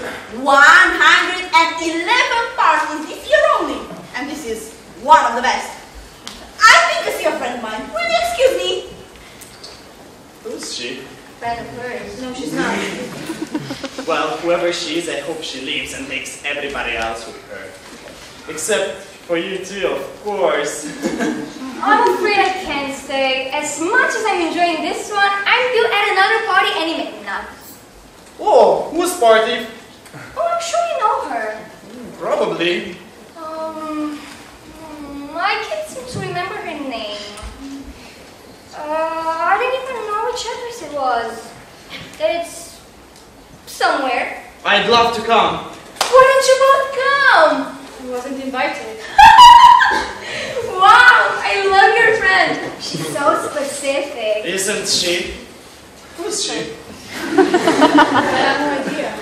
one hundred eleven parties this year only. And this is one of the best. I think I see a friend of mine. Will you excuse me? Who's she? Friend of hers. No, she's not. Well, whoever she is, I hope she leaves and takes everybody else with her. Except for you two, of course. I'm afraid I can't stay. As much as I'm enjoying this one, I'm due at another party anyway. No. Oh, whose party? Oh, I'm sure you know her. Probably. Um, I can't seem to remember her name. Uh, I didn't even know which address it was. It's... somewhere. I'd love to come. Why don't you both come? I wasn't invited. Wow, I love your friend. She's so specific. Isn't she? Who's she? I have no idea.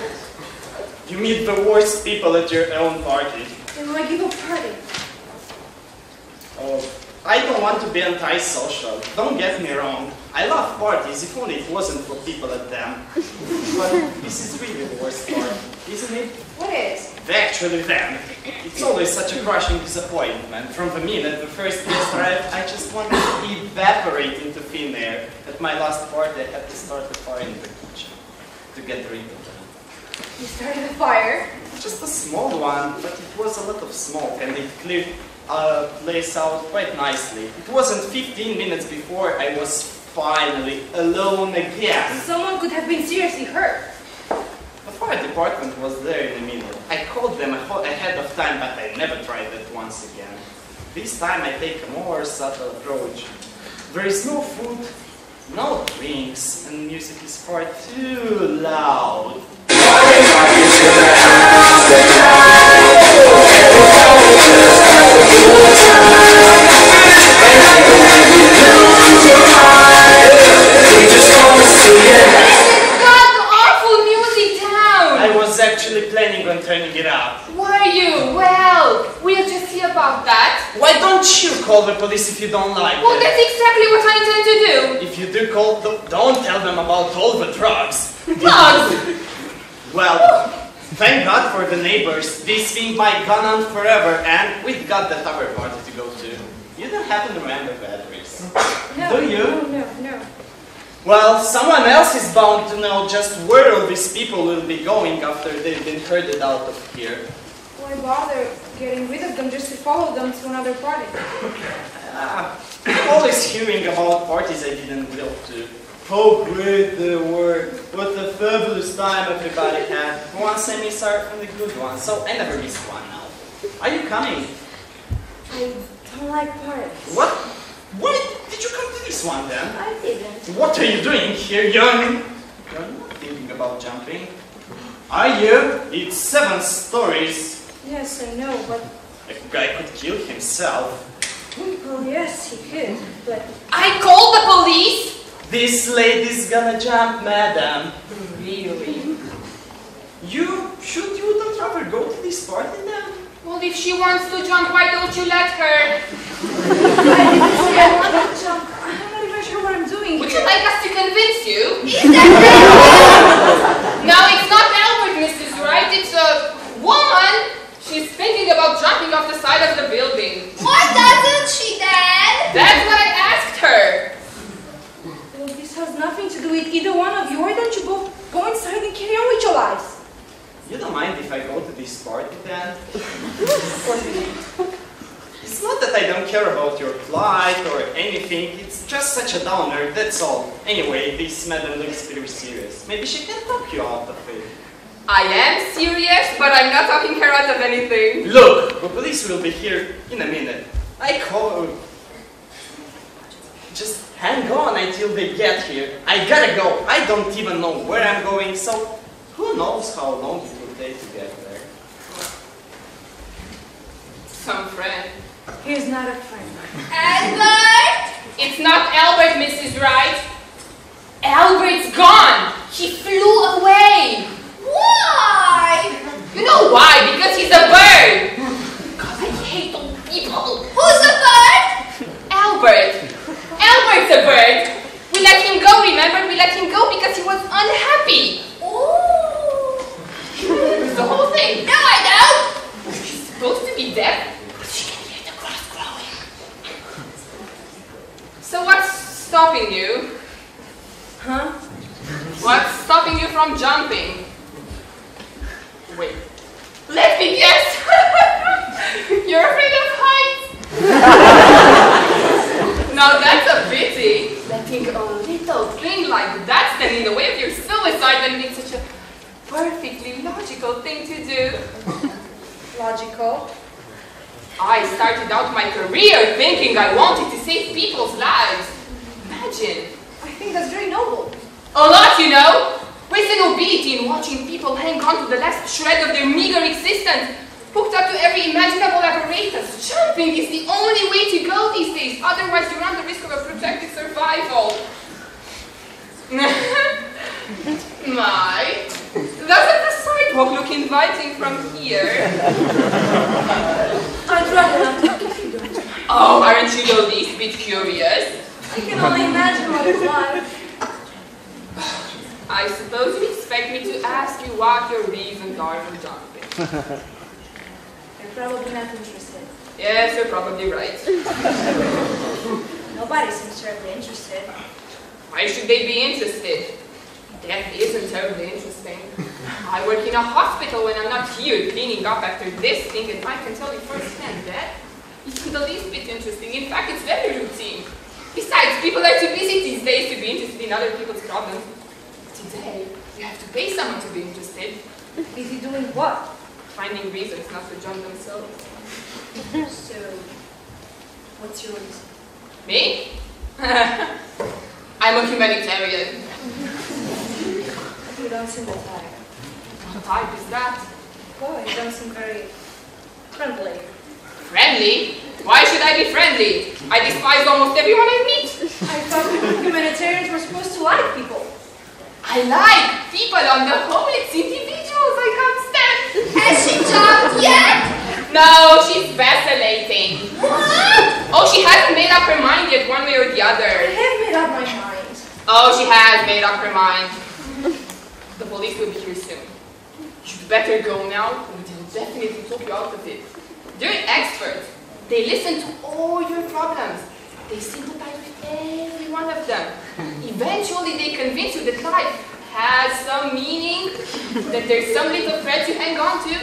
You meet the worst people at your own party. Then why give a party? Oh, I don't want to be antisocial. Don't get me wrong. I love parties, if only it wasn't for people at them. But this is really the worst part, isn't it? What is? Actually them. It's always such a crushing disappointment. From the minute the first guest arrived, I just wanted to evaporate into thin air. At my last party, I had to start a fire in the kitchen to get rid of them. You started a fire? Just a small one, but it was a lot of smoke and it cleared uh, lays out quite nicely. It wasn't fifteen minutes before I was finally alone again. Someone could have been seriously hurt. The fire department was there in the middle. I called them ahead of time, but I never tried that once again. This time I take a more subtle approach. There is no food, no drinks, and music is far too loud. Planning on turning it up. Why are you? Well, we'll just see about that. Why don't you call the police if you don't like well, it? Well, that's exactly what I intend to do. If you do call, don't tell them about all the drugs. Drugs? Well, thank God for the neighbors. This thing might go on forever, and we've got the tower party to go to. You don't happen to remember that, Risa. No, do you? No, no, no. Well, someone else is bound to know just where all these people will be going after they've been herded out of here. Why bother getting rid of them just to follow them to another party? uh, I'm always hearing about parties I didn't go to. How great they were! What a fabulous time everybody had. The ones I miss are from the good ones, so I never miss one now. Are you coming? I don't like parties. What? What? Did you come to this one then? I didn't. What are you doing here, young? You're not thinking about jumping, are you? It's seven stories. Yes, I know, but... A guy could kill himself. Well, yes, he could, but... I called the police! This lady's gonna jump, madam. Really? You... should you not rather go to this party then? Well, if she wants to jump, why don't you let her? I didn't say I want to jump. I'm not even sure what I'm doing. Would here. you like us to convince you? Is that right? No, it's not Albert, Missus Wright. It's a woman. She's thinking about jumping off the side of the building. Why doesn't she then? That's what I asked her. Well, this has nothing to do with either one of you. Why don't you both go inside and carry on with your lives? You don't mind if I go to this party then? It's not that I don't care about your plight or anything, it's just such a downer, that's all. Anyway, this madam looks pretty serious. Maybe she can talk you out of it. I am serious, but I'm not talking her out of anything. Look, the police will be here in a minute. I call... Just hang on until they get here. I gotta go. I don't even know where I'm going, so... Who knows how long it will take to get there? Some friend. He's not a friend. Albert! It's not Albert, Missus Wright. Albert's gone! He flew away! Why? You know why? Because he's a bird! God, I hate old people! Who's a bird? Albert! Albert's a bird! We let him go, remember? We let him go because he was unhappy! The whole thing. No, I don't. She's supposed to be deaf, but she can hear the grass growing. So what's stopping you? Huh? What's stopping you from jumping? Wait. Let me guess. You're afraid of heights. Now that's a pity. Letting a little thing like that stand in the way of your suicide and being such a perfectly logical thing to do. Logical? I started out my career thinking I wanted to save people's lives. Imagine. I think that's very noble. A lot, you know. Wasted nobility in watching people hang on to the last shred of their meager existence. Hooked up to every imaginable apparatus. Jumping is the only way to go these days. Otherwise you run the risk of a projected survival. My... Doesn't the sidewalk look inviting from here? I'd rather not talk if you don't. Oh, aren't you the least bit curious? I can only imagine what it's like. I suppose you expect me to ask you what your reasons are for jumping. You're probably not interested. Yes, you're probably right. Nobody seems terribly interested. Why should they be interested? Death isn't terribly interesting. I work in a hospital when I'm not here cleaning up after this thing, and I can tell you firsthand that Isn't the least bit interesting. In fact, it's very routine. Besides, people are too busy these days to be interested in other people's problems. Today, you have to pay someone to be interested. Busy doing what? Finding reasons not to jump themselves. So, what's your reason? Me? I'm a humanitarian. You don't seem that type. What type is that? Oh, you don't seem very friendly. Friendly? Why should I be friendly? I despise almost everyone I meet. I thought humanitarians were supposed to like people. I like people on the whole, it's individuals I can't stand. Has she jumped yet? No, she's vacillating. What? Oh, she hasn't made up her mind yet, one way or the other. I have made up my mind. Oh, she has made up her mind. The police will be here soon. You'd better go now, or they'll definitely talk you out of it. They're experts. They listen to all your problems. They sympathize with every one of them. Eventually, they convince you that life has some meaning, that there's some little thread you hang on to.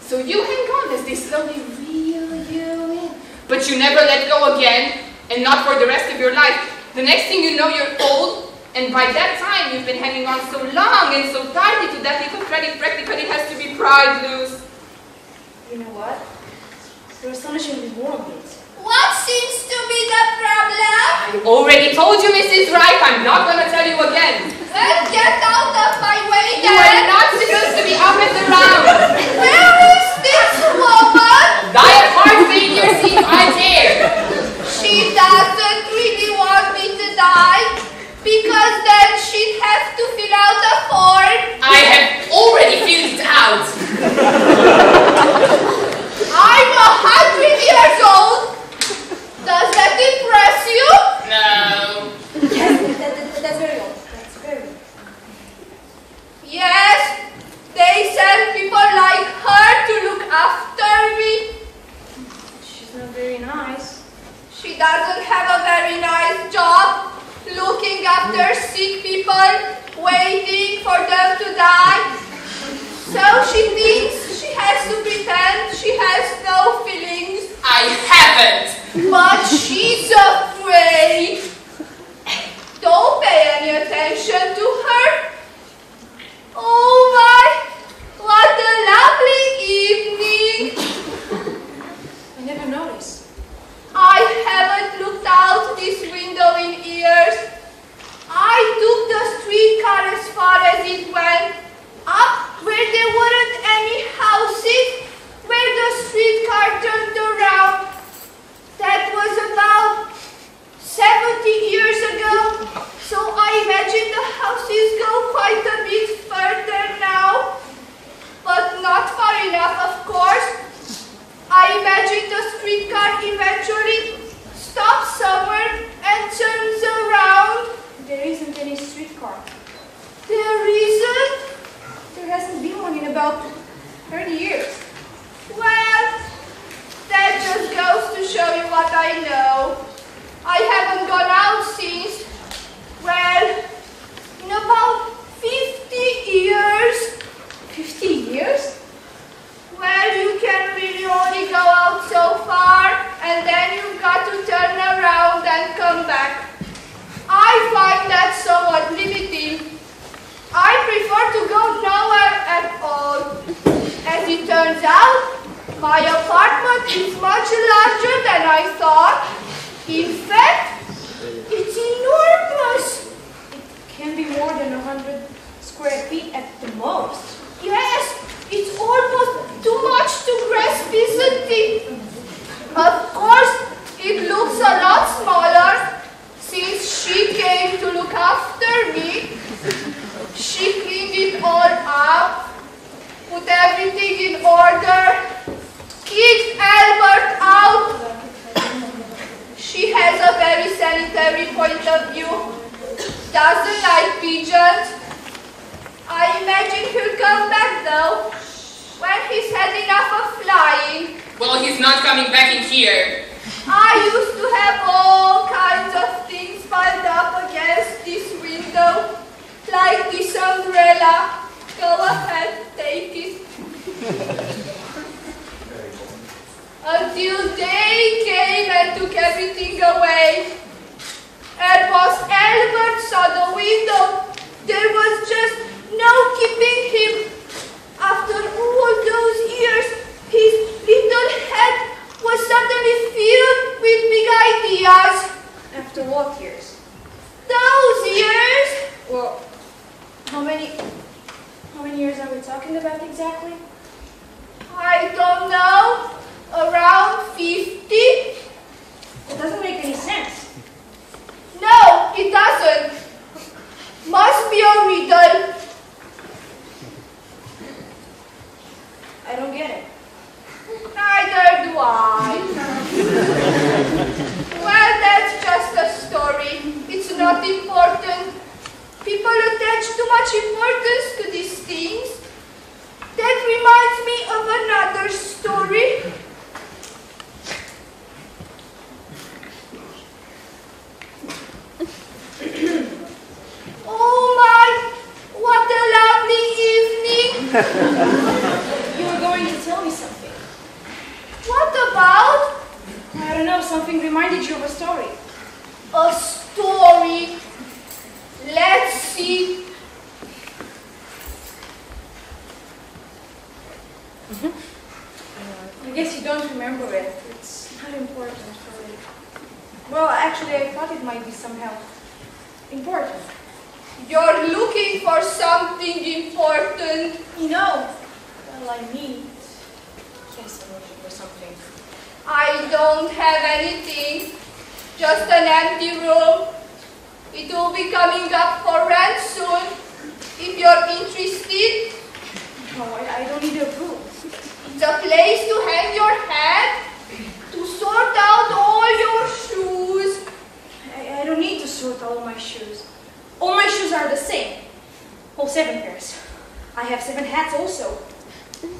So you hang on as they slowly reel you in. But you never let go again, and not for the rest of your life. The next thing you know, you're old, and by that time, you've been hanging on so long and so tightly to that little thread, it practically has to be pried loose. You know what? You're astonishingly warm. What seems to be the problem? I already told you, Missus Wright. I'm not going to tell you again. Let's get out of my way, then. You are not supposed to be up and around. Where is this woman? Thy heart failure seems unfair. She doesn't really want me to die, because then she'd have to fill out a form. I have already filled it out. I'm a hundred years old. Does that impress you? No. Yes, that, that, that's very old. That's very old. Yes, they send people like her to look after me. She's not very nice. She doesn't have a very nice job, looking after sick people, waiting for them to die. So she thinks she has to pretend she has no feelings. I haven't. But she's afraid. Don't pay any attention to her. Oh my, what a lovely evening. I never noticed. I haven't looked out this window in years. I took the streetcar as far as it went. Up where there weren't any houses, where the streetcar turned around. That was about seventy years ago, so I imagine the houses go quite a bit further now, but not far enough, of course. I imagine the streetcar eventually stops somewhere and turns around. There isn't any streetcar. There isn't? There hasn't been one in about thirty years. Well, that just goes to show you what I know. I haven't gone out since, well, in about fifty years. fifty years? Well, you can really only go out so far, and then you've got to turn around and come back. I find that somewhat limiting. I prefer to go nowhere at all. As it turns out, my apartment is much larger than I thought. In fact, it's enormous. It can be more than one hundred square feet at the most. Yes, it's almost too much to grasp, isn't it? Of course, it looks a lot smaller since she came to look after me. She cleaned it all up, put everything in order, kicked Albert out. She has a very sanitary point of view, doesn't like pigeons. I imagine he'll come back though, when he's had enough of flying. Well, he's not coming back in here. I used to have all kinds of things piled up against this window. Like this umbrella. Go ahead, take it. A until day came and took everything away. And was Albert's out the window. There was just no keeping him. After all those years, his little head was suddenly filled with big ideas. After what years? Those years! Well, how many, how many years are we talking about exactly? I don't know. Around fifty? It doesn't make any sense. No, it doesn't. Must be a riddle. I don't get it. Neither do I. Well, that's just a story. It's not important. People attach too much importance to these things. That reminds me of another story. Oh my, what a lovely evening! You were going to tell me something. What about? I don't know, something reminded you of a story. A story? Let's see. Mm-hmm. I guess you don't remember it. It's not important for me. Well, actually, I thought it might be somehow important. You're looking for something important. You know. Well, I mean, yes, I'm looking for something. I don't have anything. Just an empty room. It will be coming up for rent soon. If you're interested. No, I, I don't need a room. It's a place to hang your hat, to sort out all your shoes. I, I don't need to sort all my shoes. All my shoes are the same. All seven pairs. I have seven hats also.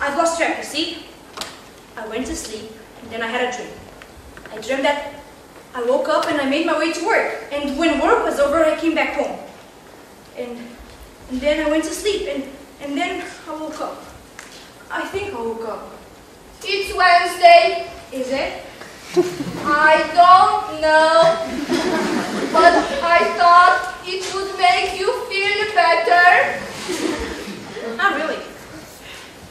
I've lost track, you see? I went to sleep and then I had a dream. I dreamt that I woke up and I made my way to work. And when work was over, I came back home. And, and then I went to sleep and, and then I woke up. I think I woke up. It's Wednesday. Is it? I don't know. But I thought it would make you feel better. Not really.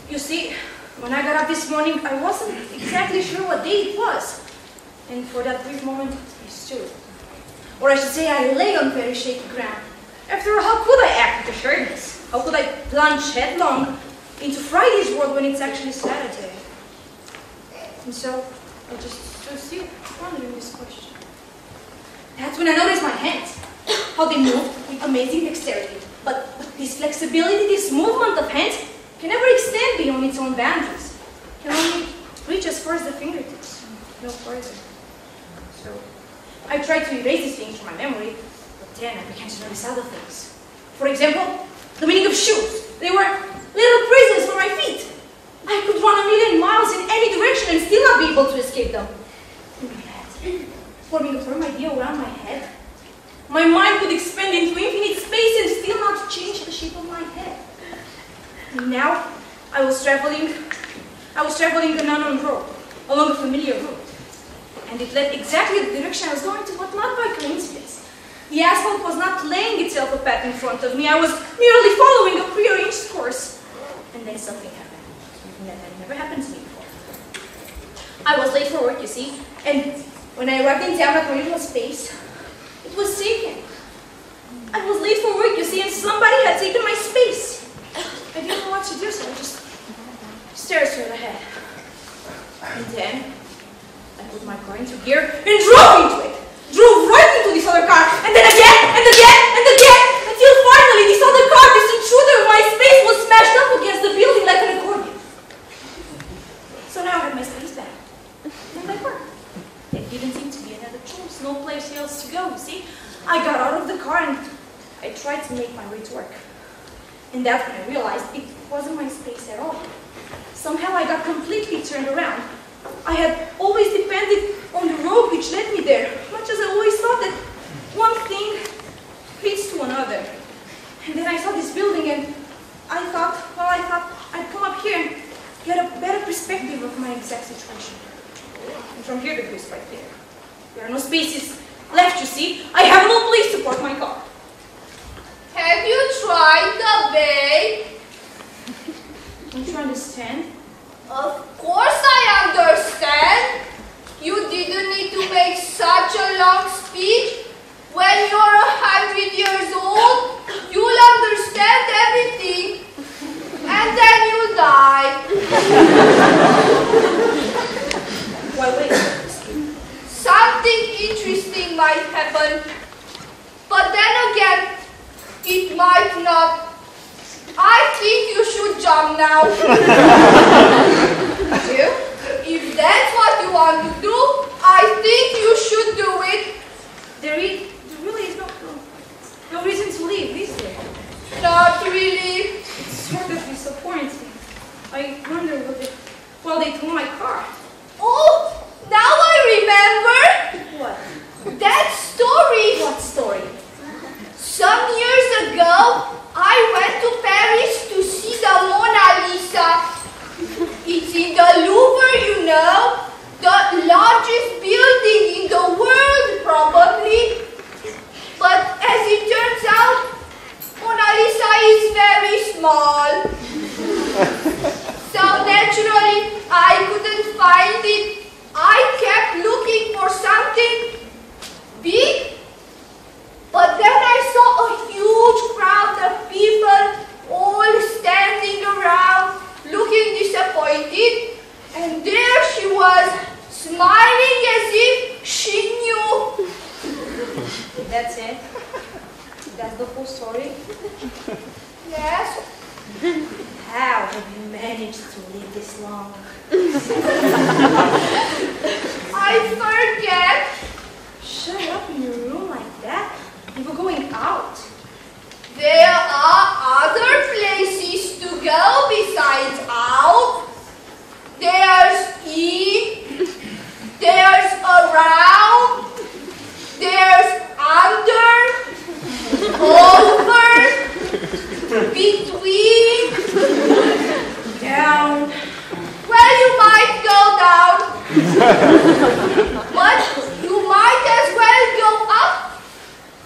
You see, when I got up this morning, I wasn't exactly sure what day it was. And for that brief moment, I stood. Or I should say, I lay on very shaky ground. After all, how could I act with assuredness? How could I plunge headlong into Friday's world when it's actually Saturday? And so I just stood still, pondering this question. That's when I noticed my hands, how they moved with amazing dexterity. But, but this flexibility, this movement of hands, can never extend beyond its own boundaries. Can only reach as far as the fingertips, no further. So I tried to erase these things from my memory, but then I began to notice other things. For example, the meaning of shoes. They were little prisons for my feet. I could run a million miles in any direction and still not be able to escape them. In my head, forming a firm idea around my head, my mind would expand into infinite space and still not change the shape of my head. And now, I was traveling, I was traveling an unknown road, along a familiar road, and it led exactly the direction I was going to, but not by coincidence. The asphalt was not laying itself a path in front of me. I was merely following a prearranged course. And then something happened. And that had never happened to me before. I was late for work, you see. And when I arrived in town at my usual space, it was taken. I was late for work, you see, and somebody had taken my space. I didn't know what to do, so I just stared straight ahead. And then I put my car into gear and drove into it. Drove right into this other car, and then again, and again, and again, until finally this other car, this intruder in my space, was smashed up against the building like an accordion. So now I have my space back, and my car. There didn't seem to be another choice, no place else to go, you see. I got out of the car and I tried to make my way to work. And that's when I realized it wasn't my space at all. Somehow I got completely turned around. I had always depended on the road which led me there, much as I always thought that one thing leads to another. And then I saw this building and I thought, well, I thought I'd come up here and get a better perspective of my exact situation. and from here to Greece right here. There are no spaces left, you see. I have no place to park my car. Have you tried the bay? Don't you understand? Of course I understand. You didn't need to make such a long speech. When you're a hundred years old, you'll understand everything. And then you die. Why wait? Something interesting might happen. But then again, it might not. I think you should jump now. If that's what you want to do, I think you should do it. There is, there really is no, no reason to leave, is there? Not really. It's sort of disappointing. I wonder what they, well, they took my car. Oh, now I remember. What? That story. What story? Some years ago, I went to Paris to see the Mona Lisa. It's in the Louvre, you know, the largest building in the world, probably. But as it turns out, Mona Lisa is very small. So naturally, I couldn't find it. I kept looking for something big. But then I saw a huge crowd of people all standing around, looking disappointed, and there she was, smiling as if she knew. That's it? That's the whole story? Yes. How have you managed to live this long? I forget. Shut up in your room like that. We were going out. There are other places to go besides out. There's in, there's around, there's under, over, between, down. Well, you might go down, but you might as well go up.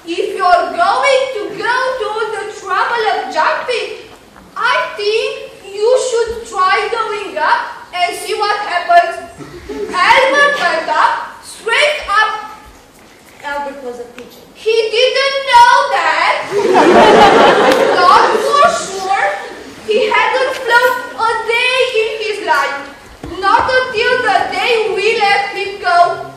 If you're going to go to the trouble of jumping, I think you should try going up and see what happens. Albert went up, straight up. Albert was a pigeon. He didn't know that. Not for sure. He hadn't flown a day in his life. Not until the day we let him go.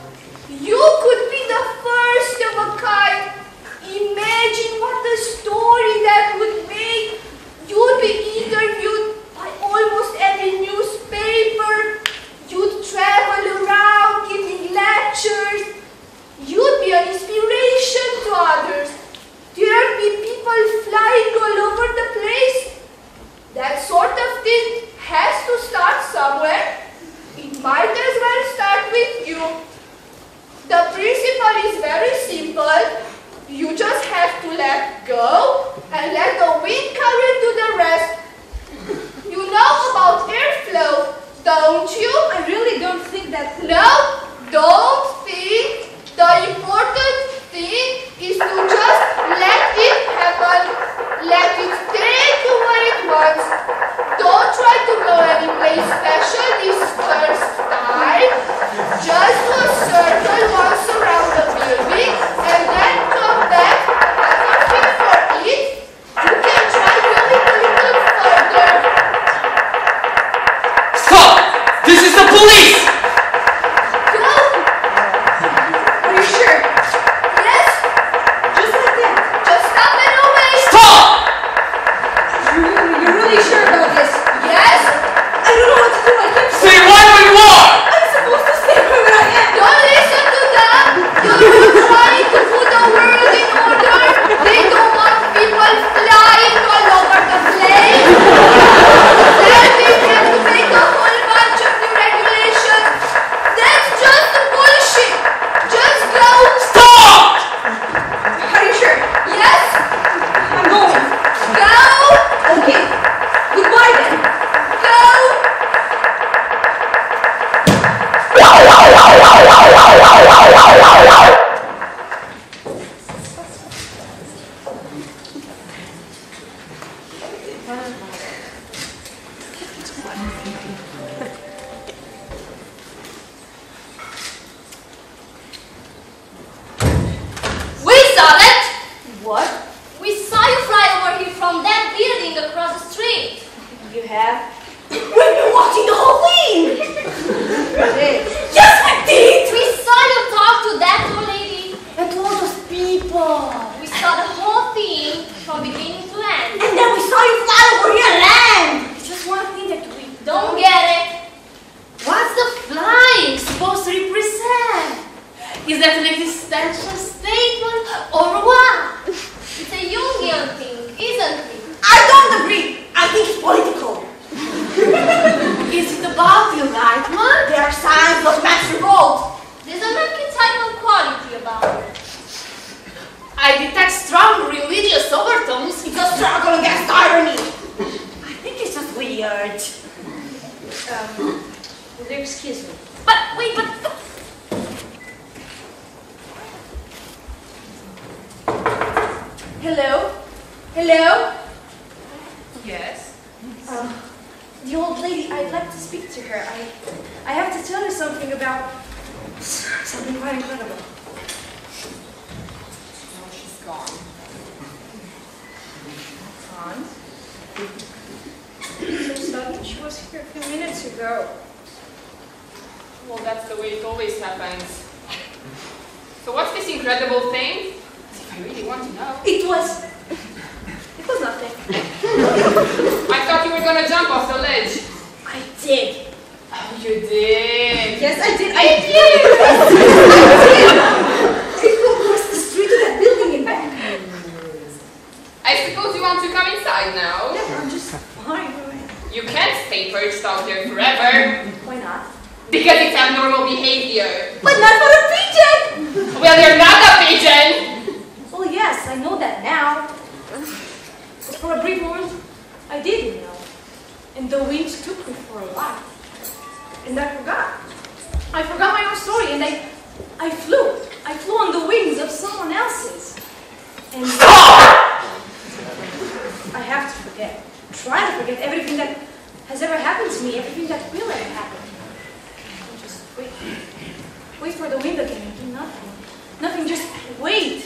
Nothing, just wait.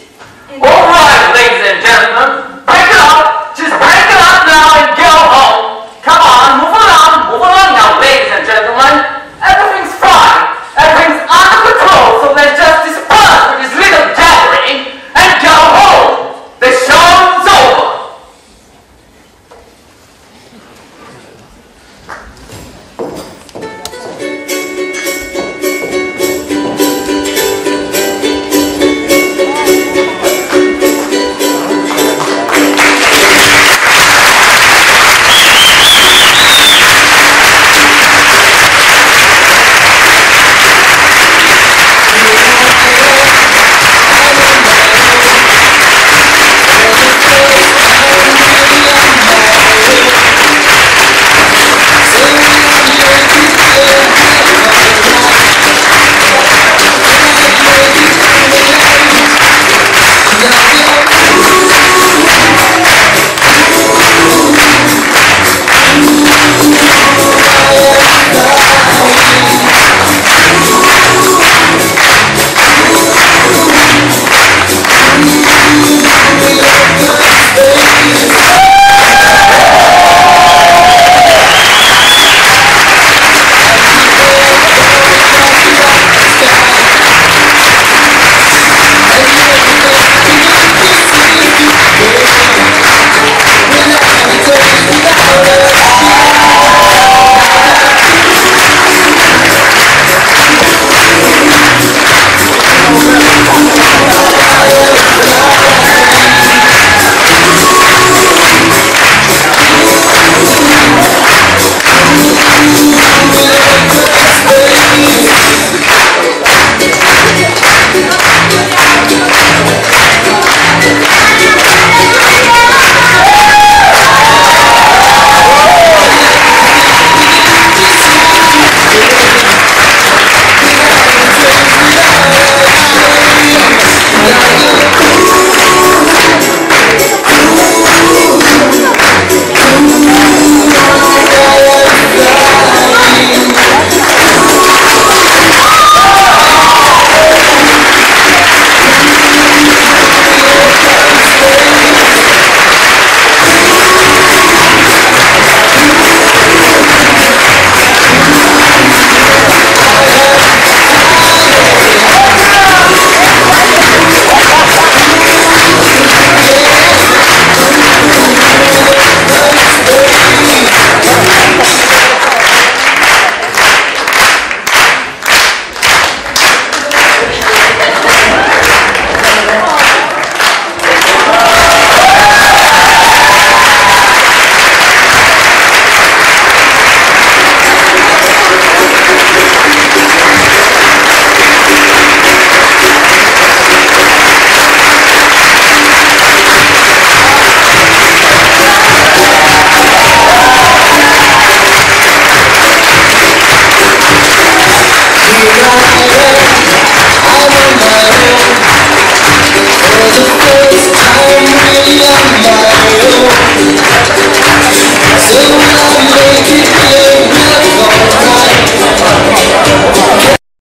And all right, ladies and gentlemen,